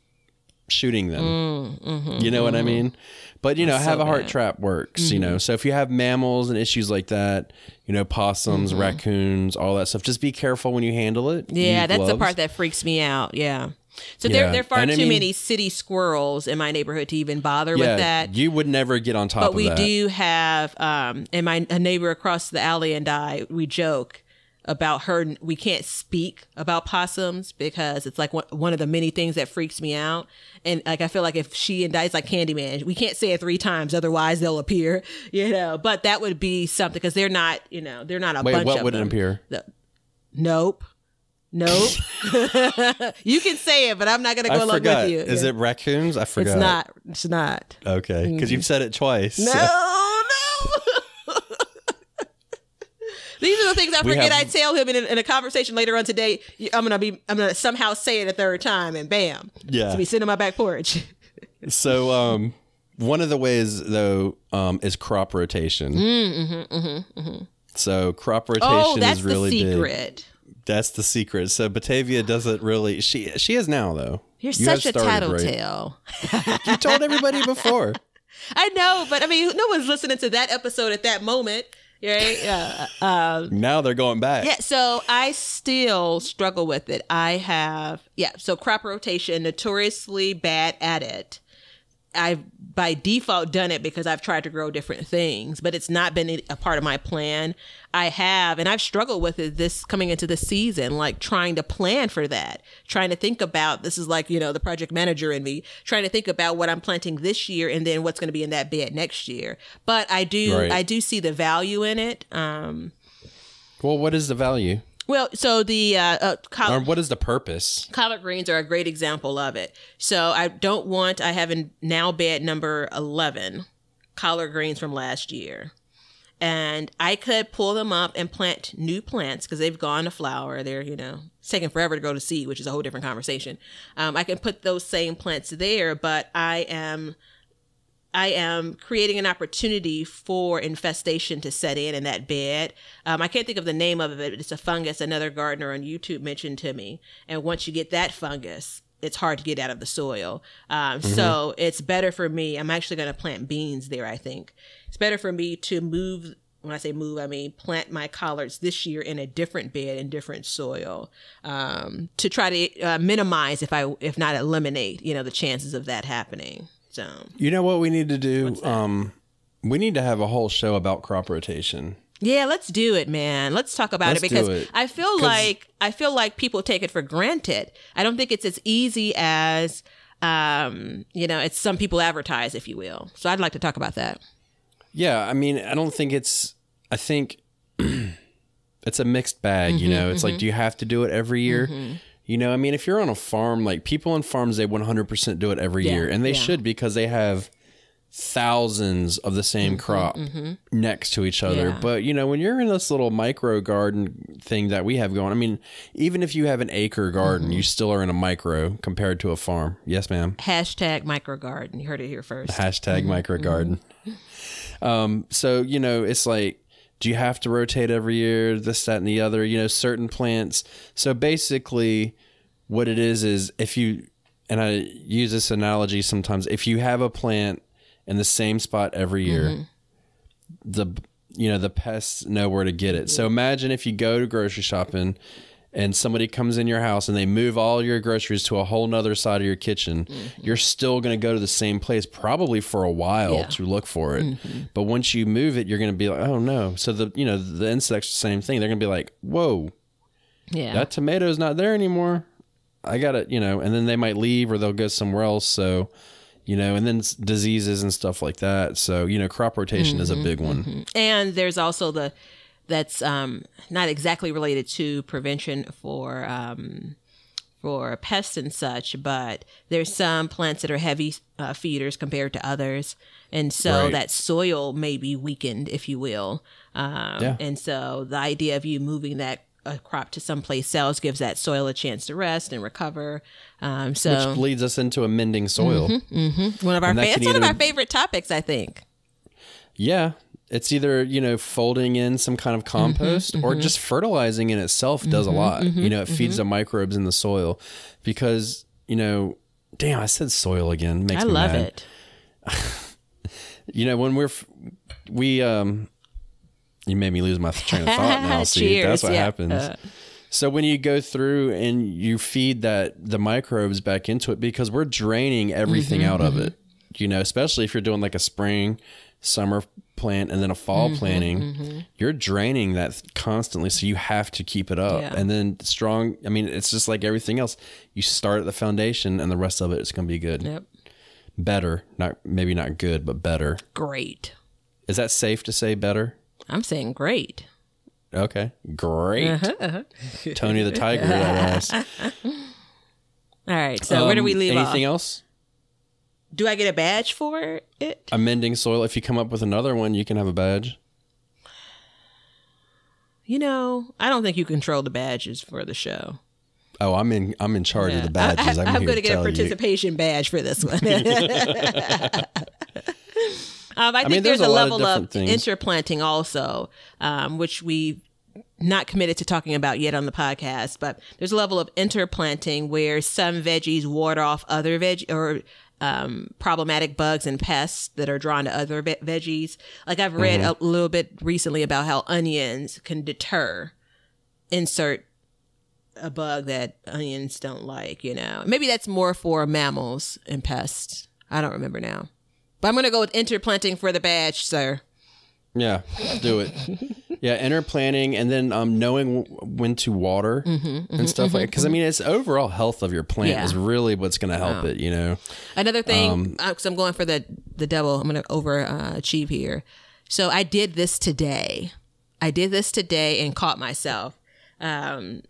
shooting them. Mm, mm-hmm, you know mm-hmm. what I mean? But, you know, that's have so a heart bad. trap works, mm-hmm. you know. So if you have mammals and issues like that, you know, possums, mm-hmm. raccoons, all that stuff, just be careful when you handle it. Yeah, that's gloves. the part that freaks me out. Yeah. So yeah. there, there are far and too I mean, many city squirrels in my neighborhood to even bother yeah, with that. You would never get on top but of that. But we do have, um, and my a neighbor across the alley and I, we joke about her. We can't speak about possums because it's like one of the many things that freaks me out. And like, I feel like if she and I, it's like Candyman, we can't say it three times. Otherwise they'll appear, you know, but that would be something because they're not, you know, they're not a Wait, bunch what of wouldn't them. appear? The, nope. Nope. You can say it, but I'm not going to go along with you. Is yeah. it raccoons? I forgot. It's not. It's not. Okay. Because you've said it twice. No, so. no. These are the things I forget. I tell him in, in a conversation later on today. I'm gonna be. I'm gonna somehow say it a third time, and bam. Yeah. So we sit on my back porch. So, um, one of the ways though um, is crop rotation. Mm, mm-hmm, mm-hmm, mm-hmm. So crop rotation oh, that's is really the secret. Big. That's the secret. So Batavia doesn't really. She she is now though. You're you such a tattletale. Right? You told everybody before. I know, but I mean, no one's listening to that episode at that moment. Right? Uh, uh, now they're going back. Yeah. So I still struggle with it. I have, yeah. So crop rotation, notoriously bad at it. I've by default done it because I've tried to grow different things, but it's not been a part of my plan. I have, and I've struggled with it this coming into the season, like trying to plan for that, trying to think about, this is like, you know, the project manager in me, trying to think about what I'm planting this year and then what's going to be in that bed next year. But I do, right. I do see the value in it. Um, well, what is the value? Well, so the uh, uh, collard, or what is the purpose? Collard greens are a great example of it. So I don't want. I have in now bed number eleven collard greens from last year, and I could pull them up and plant new plants because they've gone to flower. They're you know it's taking forever to go to seed, which is a whole different conversation. Um, I can put those same plants there, but I am. I am creating an opportunity for infestation to set in in that bed. Um, I can't think of the name of it. But it's a fungus another gardener on YouTube mentioned to me. And once you get that fungus, it's hard to get out of the soil. Um, mm-hmm. So it's better for me. I'm actually going to plant beans there, I think. It's better for me to move. When I say move, I mean plant my collards this year in a different bed and different soil um, to try to uh, minimize, if I if not eliminate, you know, the chances of that happening. So, you know what we need to do? Um, we need to have a whole show about crop rotation. Yeah, let's do it, man. Let's talk about let's it because it. I feel like I feel like people take it for granted. I don't think it's as easy as, um, you know, it's some people advertise, if you will. So I'd like to talk about that. Yeah, I mean, I don't think it's I think it's a mixed bag. Mm-hmm, you know, it's mm-hmm. like, do you have to do it every year? Mm-hmm. You know, I mean, if you're on a farm, like people on farms, they one hundred percent do it every yeah, year. And they yeah. should because they have thousands of the same crop mm-hmm. next to each other. Yeah. But, you know, when you're in this little micro garden thing that we have going, I mean, even if you have an acre garden, mm-hmm. you still are in a micro compared to a farm. Yes, ma'am. Hashtag micro garden. You heard it here first. Hashtag mm-hmm. micro garden. Mm-hmm. Um, so, you know, it's like, do you have to rotate every year, this, that, and the other, you know, certain plants. So basically what it is, is if you, and I use this analogy sometimes, if you have a plant in the same spot every year, mm-hmm. the, you know, the pests know where to get it. So imagine if you go to grocery shopping and somebody comes in your house and they move all your groceries to a whole nother side of your kitchen, mm-hmm. you're still going to go to the same place probably for a while yeah. to look for it. Mm-hmm. But once you move it, you're going to be like, oh no. So the, you know, the insects, same thing. They're going to be like, whoa, yeah, that tomato's not there anymore. I got it, you know, and then they might leave or they'll go somewhere else. So, you know, and then diseases and stuff like that. So, you know, crop rotation mm-hmm, is a big one. Mm-hmm. And there's also the, that's um, not exactly related to prevention for, um, for pests and such, but there's some plants that are heavy uh, feeders compared to others. And so right. that soil may be weakened, if you will. Um, yeah. And so the idea of you moving that a crop to someplace else gives that soil a chance to rest and recover. Um, so which leads us into amending soil. Mm-hmm, mm-hmm. One of our fa- one of our favorite topics, I think. Yeah, it's either you know folding in some kind of compost mm-hmm, or mm-hmm. just fertilizing in itself does mm-hmm, a lot. Mm-hmm, you know, it mm-hmm. feeds the microbes in the soil because you know, damn, I said soil again. Makes I me love mad. It. You know, when we're f- we. Um, You made me lose my train of thought now. See, Cheers. That's what yeah. happens. Uh, so when you go through and you feed that the microbes back into it, because we're draining everything mm-hmm, out mm-hmm. of it, you know, especially if you're doing like a spring, summer plant and then a fall mm-hmm, planting, mm-hmm. you're draining that constantly. So you have to keep it up. Yeah. And then strong. I mean, it's just like everything else. You start at the foundation and the rest of it is going to be good. Yep. Better. Not maybe not good, but better. Great. Is that safe to say better? I'm saying great. Okay. Great. Uh-huh, uh-huh. Tony the Tiger, that ass. All right. So um, where do we leave anything off? Anything else? Do I get a badge for it? Amending soil. If you come up with another one, you can have a badge. You know, I don't think you control the badges for the show. Oh, I'm in I'm in charge yeah. of the badges. I, I, I'm, I'm going to get a participation you. badge for this one. Um, I, I think mean, there's, there's a, a level of, of interplanting also, um, which we've not committed to talking about yet on the podcast, but there's a level of interplanting where some veggies ward off other veg or um, problematic bugs and pests that are drawn to other ve- veggies. Like I've read mm-hmm. a little bit recently about how onions can deter, insert a bug that onions don't like, you know, maybe that's more for mammals and pests. I don't remember now. But I'm going to go with interplanting for the badge, sir. Yeah, do it. Yeah, interplanting and then um, knowing w- when to water mm-hmm, mm-hmm, and stuff mm-hmm, like that. Because, mm-hmm. I mean, it's overall health of your plant yeah. is really what's going to help wow. it, you know. Another thing, because um, I'm going for the, the double. I'm going to overachieve uh, here. So I did this today. I did this today and caught myself. Um,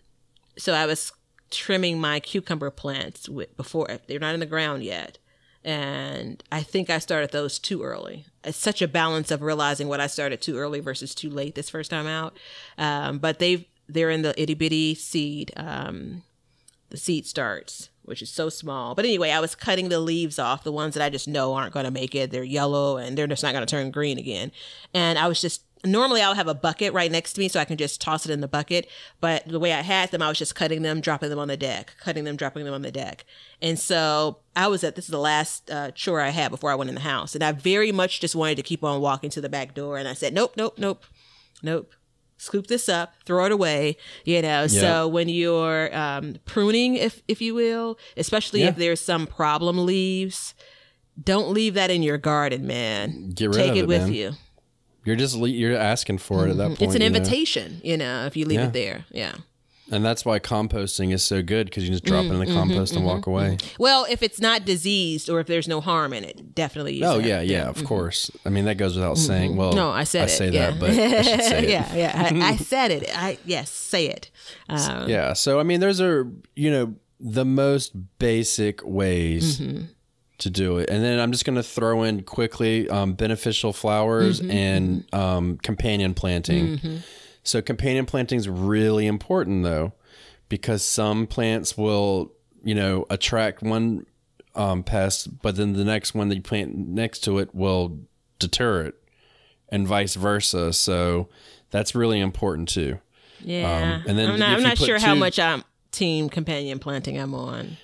so I was trimming my cucumber plants with, before. They're not in the ground yet. And I think I started those too early. It's such a balance of realizing what I started too early versus too late this first time out. Um, but they've, they're in the itty bitty seed, um, the seed starts, which is so small. But anyway, I was cutting the leaves off, the ones that I just know aren't going to make it. They're yellow and they're just not going to turn green again. And I was just, normally I'll have a bucket right next to me so I can just toss it in the bucket. But the way I had them, I was just cutting them, dropping them on the deck, cutting them, dropping them on the deck. And so I was at, this is the last uh, chore I had before I went in the house. And I very much just wanted to keep on walking to the back door. And I said, nope, nope, nope, nope. Scoop this up, throw it away, you know. Yeah. So when you're um, pruning, if, if you will, especially yeah. if there's some problem leaves, don't leave that in your garden, man. Get rid Take of it, it with man. you. You're just le- you're asking for it at that point. It's an you invitation, know? you know, if you leave yeah. it there. Yeah. And that's why composting is so good because you just drop mm-hmm, it in the compost mm-hmm, and walk mm-hmm. away. Well, if it's not diseased or if there's no harm in it, definitely use it. Oh, that. yeah, yeah, of mm-hmm. course. I mean, that goes without mm-hmm. saying. Well, no, I said I it. I say yeah. that, but I should say it. Yeah, yeah. I, I said it. I Yes, say it. Um, yeah. So, I mean, those are, you know, the most basic ways mm-hmm. to do it. And then I'm just going to throw in quickly um, beneficial flowers mm-hmm. and um, companion planting. Mm-hmm. So companion planting is really important though, because some plants will, you know, attract one um, pest, but then the next one that you plant next to it will deter it and vice versa. So that's really important too. Yeah. Um, and then I'm not, I'm not sure two, how much I'm team companion planting I'm on.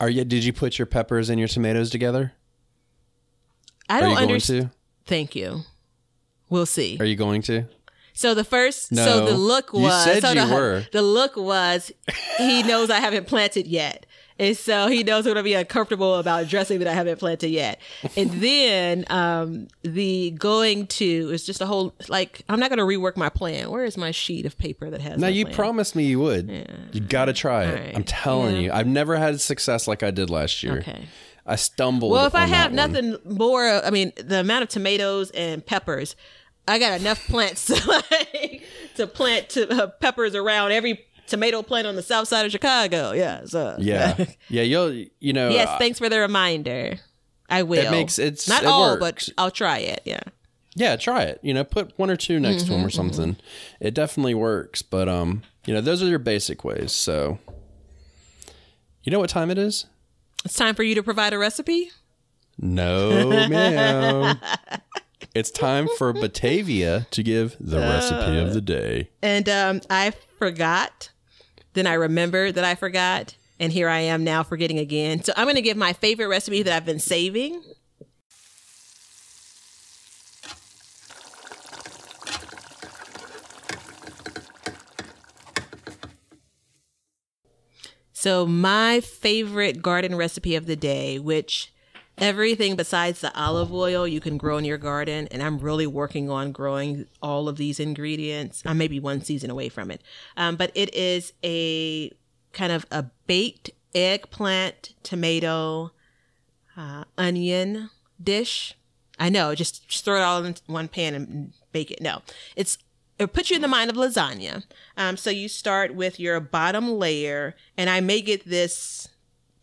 Are you, did you put your peppers and your tomatoes together? I don't understand. Thank you. We'll see. Are you going to? So the first, no. so the look was, you said so you the, were. the look was, he knows I haven't planted yet. And so he knows I'm going to be uncomfortable about addressing that I haven't planted yet. And then um, the going to is just a whole, like, I'm not going to rework my plan. Where is my sheet of paper that has Now, you plan? promised me you would. Yeah. You got to try it. Right. I'm telling yeah. you, I've never had success like I did last year. Okay. I stumbled. Well, if on I have nothing one. more, I mean, the amount of tomatoes and peppers, I got enough plants to, like, to plant to, uh, peppers around every tomato plant on the south side of Chicago. Yeah. So yeah, yeah. You'll you know. Yes. Uh, thanks for the reminder. I will. It makes it's not it all, works. but I'll try it. Yeah. Yeah, try it. You know, put one or two next mm-hmm, to them or something. Mm-hmm. It definitely works. But um, you know, those are your basic ways. So, you know what time it is? It's time for you to provide a recipe. No, ma'am. It's time for Batavia to give the uh, recipe of the day. And um, I forgot. Then I remembered that I forgot. And here I am now forgetting again. So I'm going to give my favorite recipe that I've been saving. So my favorite garden recipe of the day, which... everything besides the olive oil you can grow in your garden. And I'm really working on growing all of these ingredients. I may be one season away from it. Um, but it is a kind of a baked eggplant, tomato, uh, onion dish. I know, just, just throw it all in one pan and bake it. No, it's it puts you in the mind of lasagna. Um, so you start with your bottom layer, and I may get this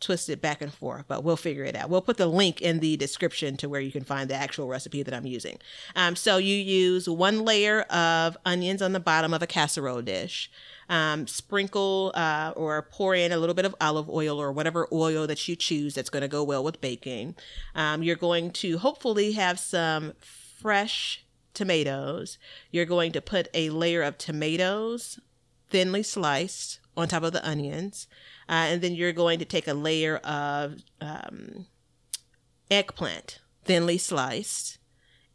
twist it back and forth, but we'll figure it out. We'll put the link in the description to where you can find the actual recipe that I'm using. Um, so you use one layer of onions on the bottom of a casserole dish, um, sprinkle uh, or pour in a little bit of olive oil or whatever oil that you choose that's going to go well with baking. Um, you're going to hopefully have some fresh tomatoes. You're going to put a layer of tomatoes, thinly sliced, on top of the onions. Uh, and then you're going to take a layer of um, eggplant, thinly sliced.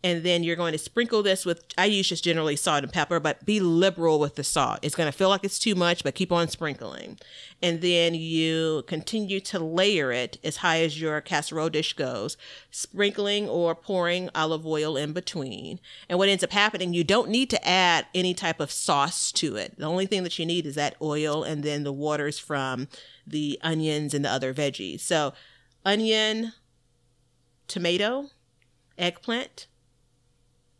And then you're going to sprinkle this with, I use just generally salt and pepper, but be liberal with the salt. It's going to feel like it's too much, but keep on sprinkling. And then you continue to layer it as high as your casserole dish goes, sprinkling or pouring olive oil in between. And what ends up happening, you don't need to add any type of sauce to it. The only thing that you need is that oil and then the waters from the onions and the other veggies. So onion, tomato, eggplant,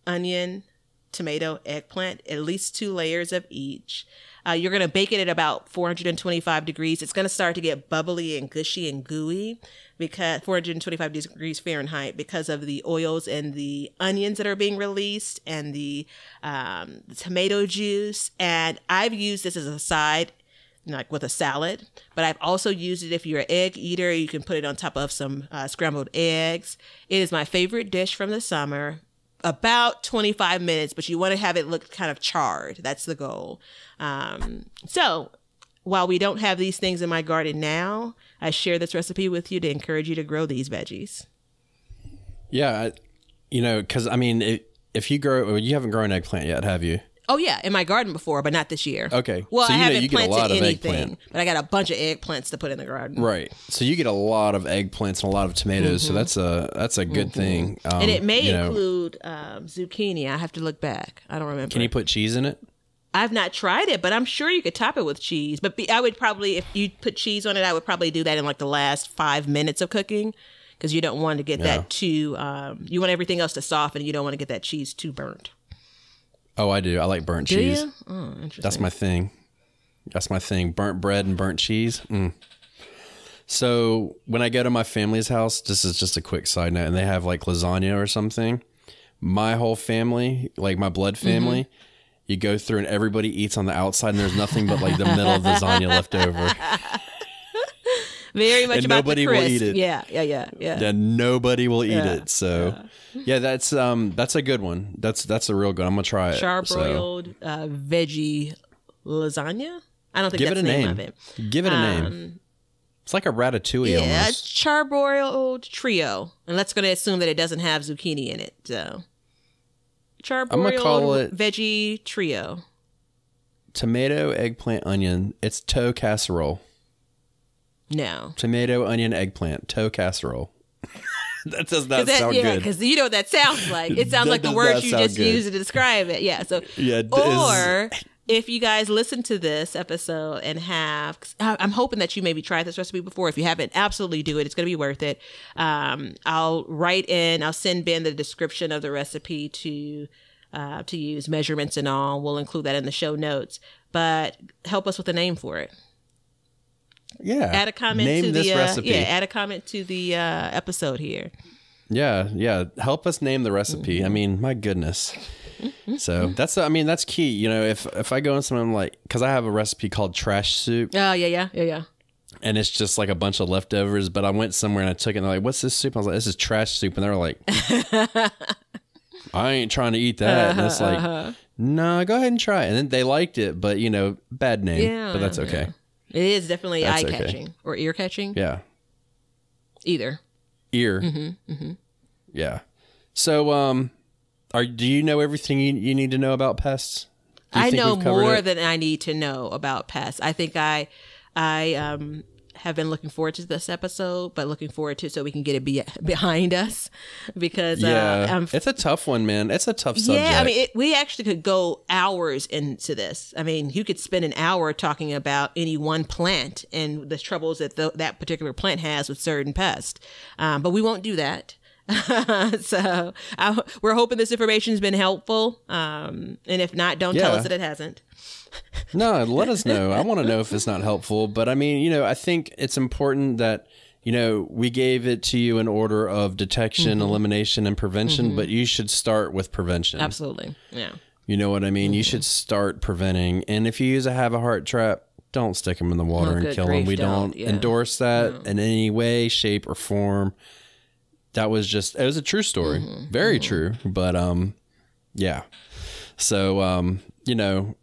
onion, tomato, eggplant, at least two layers of each. Uh, you're going to bake it at about four hundred twenty-five degrees. It's going to start to get bubbly and gushy and gooey because four hundred twenty-five degrees Fahrenheit because of the oils and the onions that are being released and the, um, the tomato juice. And I've used this as a side, like with a salad, but I've also used it if you're an egg eater. You can put it on top of some uh, scrambled eggs. It is my favorite dish from the summer. About twenty-five minutes, but you want to have it look kind of charred. That's the goal. Um, so while we don't have these things in my garden now, I share this recipe with you to encourage you to grow these veggies. Yeah. You know, cause I mean, it, if you grow, you haven't grown eggplant yet, have you? Oh yeah. In my garden before, but not this year. Okay. Well, so I haven't know, you planted get a lot of anything, eggplant. But I got a bunch of eggplants to put in the garden. Right. So you get a lot of eggplants and a lot of tomatoes. Mm-hmm. So that's a, that's a good mm-hmm. thing. Um, and it may you know, include um, zucchini. I have to look back. I don't remember. Can you put cheese in it? I've not tried it, but I'm sure you could top it with cheese. But be, I would probably, if you put cheese on it, I would probably do that in like the last five minutes of cooking. Cause you don't want to get yeah. that too, um, you want everything else to soften. You don't want to get that cheese too burnt. Oh, I do. I like burnt do cheese. You? Oh, interesting. That's my thing. That's my thing. Burnt bread and burnt cheese. Mm. So when I go to my family's house, this is just a quick side note, and they have like lasagna or something, my whole family, like my blood family, mm-hmm. you go through and everybody eats on the outside, and there's nothing but like the middle of lasagna left over. Very much and about nobody the crisp. Will eat it. Yeah, yeah, yeah, yeah. Then nobody will yeah, eat it. So, yeah. yeah, that's um, that's a good one. That's that's a real good. I'm gonna try it. Char broiled so. uh, veggie lasagna. I don't think Give that's it a the name. name of it. Give it a um, name. It's like a ratatouille. Yeah, almost. Char broiled trio, and that's gonna assume that it doesn't have zucchini in it. So, char broiled veggie trio. Tomato, eggplant, onion. It's toe casserole. No. Tomato, onion, eggplant, toe casserole. That does not that, sound yeah, good. Yeah, because you know what that sounds like. It sounds like the words you just used to describe it. Yeah. So. Yeah. Or is... if you guys listen to this episode and have, I'm hoping that you maybe tried this recipe before. If you haven't, absolutely do it. It's going to be worth it. Um, I'll write in. I'll send Ben the description of the recipe to uh, to use, measurements and all. We'll include that in the show notes. But help us with a name for it. Yeah. Add a comment name to this the uh, recipe. Yeah, add a comment to the uh, episode here. Yeah, yeah. Help us name the recipe. Mm-hmm. I mean, my goodness. Mm-hmm. So that's I mean that's key. You know, if if I go in something like, because I have a recipe called trash soup. Oh yeah, yeah, yeah, yeah. And it's just like a bunch of leftovers. But I went somewhere and I took it. And they're like, "What's this soup?" I was like, "This is trash soup." And they're like, "I ain't trying to eat that." Uh-huh, and it's like, uh-huh. "No, go ahead and try it." And then they liked it, but you know, bad name. Yeah, but that's okay. Yeah. It is definitely eye catching okay. or ear catching. Yeah. Either. Ear. Mm-hmm, mm-hmm. Yeah. So, um, are do you know everything you, you need to know about pests? I know more it? than I need to know about pests. I think I, I um, have been looking forward to this episode, but looking forward to so we can get it be behind us because yeah, uh, I'm it's a tough one, man. It's a tough subject. Yeah, I mean, it, we actually could go hours into this. I mean, you could spend an hour talking about any one plant and the troubles that th that particular plant has with certain pests, um, but we won't do that. So I, we're hoping this information has been helpful, um, and if not, don't yeah. tell us that it hasn't. No, let us know. I want to know if it's not helpful. But I mean, you know, I think it's important that, you know, we gave it to you in order of detection, mm-hmm. elimination, and prevention, mm-hmm. but you should start with prevention. Absolutely. Yeah. You know what I mean? Mm-hmm. You should start preventing. And if you use a have a heart trap, don't stick them in the water oh, and kill grief, them. We don't, don't yeah. endorse that no. in any way, shape, or form. That was just, it was a true story. Mm-hmm. Very mm-hmm. true. But, um, yeah. So, um, you know,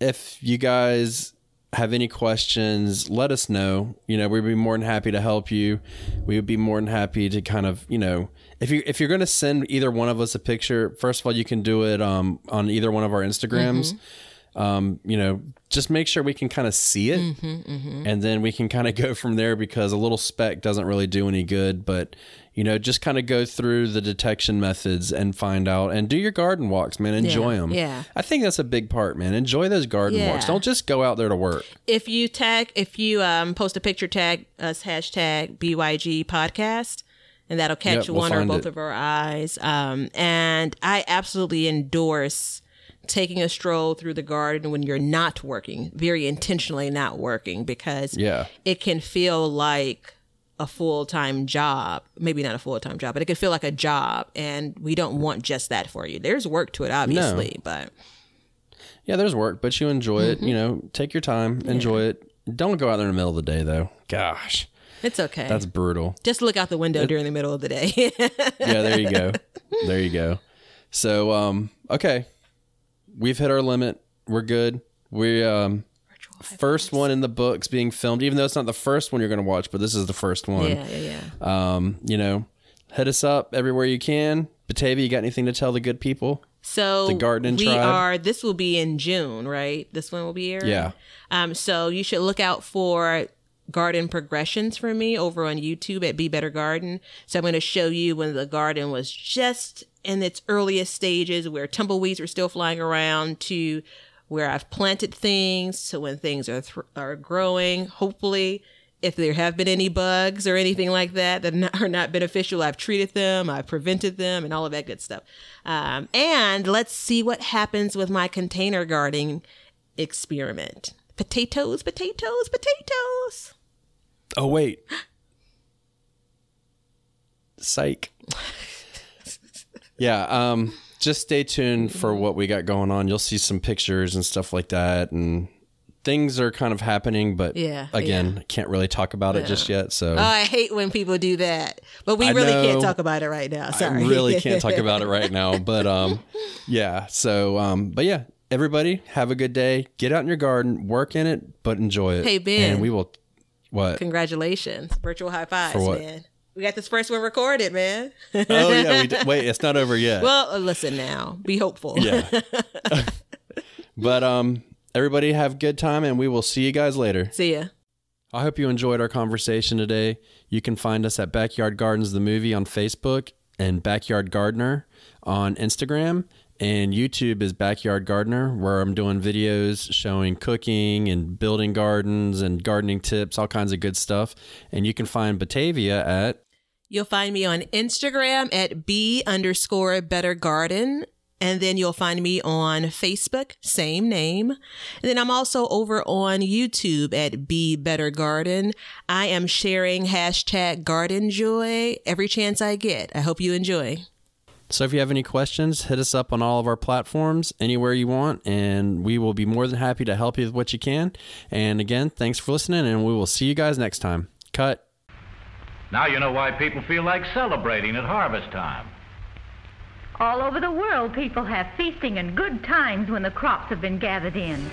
if you guys have any questions, let us know. You know, we'd be more than happy to help you. We would be more than happy to kind of, you know, if you if you're going to send either one of us a picture, first of all, you can do it um, on either one of our Instagrams. Mm-hmm. Um, you know, just make sure we can kind of see it, mm-hmm, mm-hmm. and then we can kind of go from there, because a little speck doesn't really do any good. But you know, just kind of go through the detection methods and find out, and do your garden walks, man. Enjoy yeah, them. Yeah. I think that's a big part, man. Enjoy those garden yeah. walks. Don't just go out there to work. If you tag, if you um, post a picture, tag us, hashtag B Y G podcast, and that'll catch yep, we'll one or both it. of our eyes. Um, and I absolutely endorse taking a stroll through the garden when you're not working, very intentionally not working, because yeah. it can feel like a full-time job, maybe not a full-time job, but it could feel like a job, and we don't want just that for you. There's work to it, obviously, no. but yeah, there's work, but you enjoy mm-hmm. it, you know, take your time, yeah. enjoy it. Don't go out there in the middle of the day though. Gosh, it's okay. That's brutal. Just look out the window it, during the middle of the day. Yeah. There you go. There you go. So, um, okay. We've hit our limit. We're good. We, um, first one in the books being filmed, even though it's not the first one you're going to watch, but this is the first one. Yeah, yeah, yeah. Um, you know, hit us up everywhere you can. Batavia, you got anything to tell the good people? So the gardening we tribe? are, this will be in June, right? This one will be airing? Yeah. Um, so you should look out for garden progressions for me over on YouTube at B Better Garden. So I'm going to show you when the garden was just in its earliest stages, where tumbleweeds were still flying around, to where I've planted things, so when things are th are growing, hopefully, if there have been any bugs or anything like that that not, are not beneficial, I've treated them, I've prevented them, and all of that good stuff. Um, and let's see what happens with my container gardening experiment. Potatoes, potatoes, potatoes. Oh, wait. Psych. Yeah. Um, just stay tuned for what we got going on. You'll see some pictures and stuff like that. And things are kind of happening, but yeah, again, yeah. can't really talk about yeah. it just yet. So oh, I hate when people do that, but we I really know, can't talk about it right now. Sorry. I really can't talk about it right now, but, um, yeah. So, um, but yeah, everybody have a good day. Get out in your garden, work in it, but enjoy it. Hey, Ben, and we will. What? Congratulations. Virtual high fives, man. We got this first one recorded, man. Oh, yeah. We did. Wait, it's not over yet. Well, listen now. Be hopeful. Yeah. But um, everybody have a good time, and we will see you guys later. See ya. I hope you enjoyed our conversation today. You can find us at Backyard Gardens the Movie on Facebook and Backyard Gardener on Instagram. And YouTube is Backyard Gardener, where I'm doing videos showing cooking and building gardens and gardening tips, all kinds of good stuff. And you can find Batavia at... You'll find me on Instagram at B underscore Better Garden. And then you'll find me on Facebook, same name. And then I'm also over on YouTube at B Better Garden. I am sharing hashtag garden joy every chance I get. I hope you enjoy. So if you have any questions, hit us up on all of our platforms, anywhere you want, and we will be more than happy to help you with what you can. And again, thanks for listening, and we will see you guys next time. Cut. Now you know why people feel like celebrating at harvest time. All over the world, people have feasting and good times when the crops have been gathered in.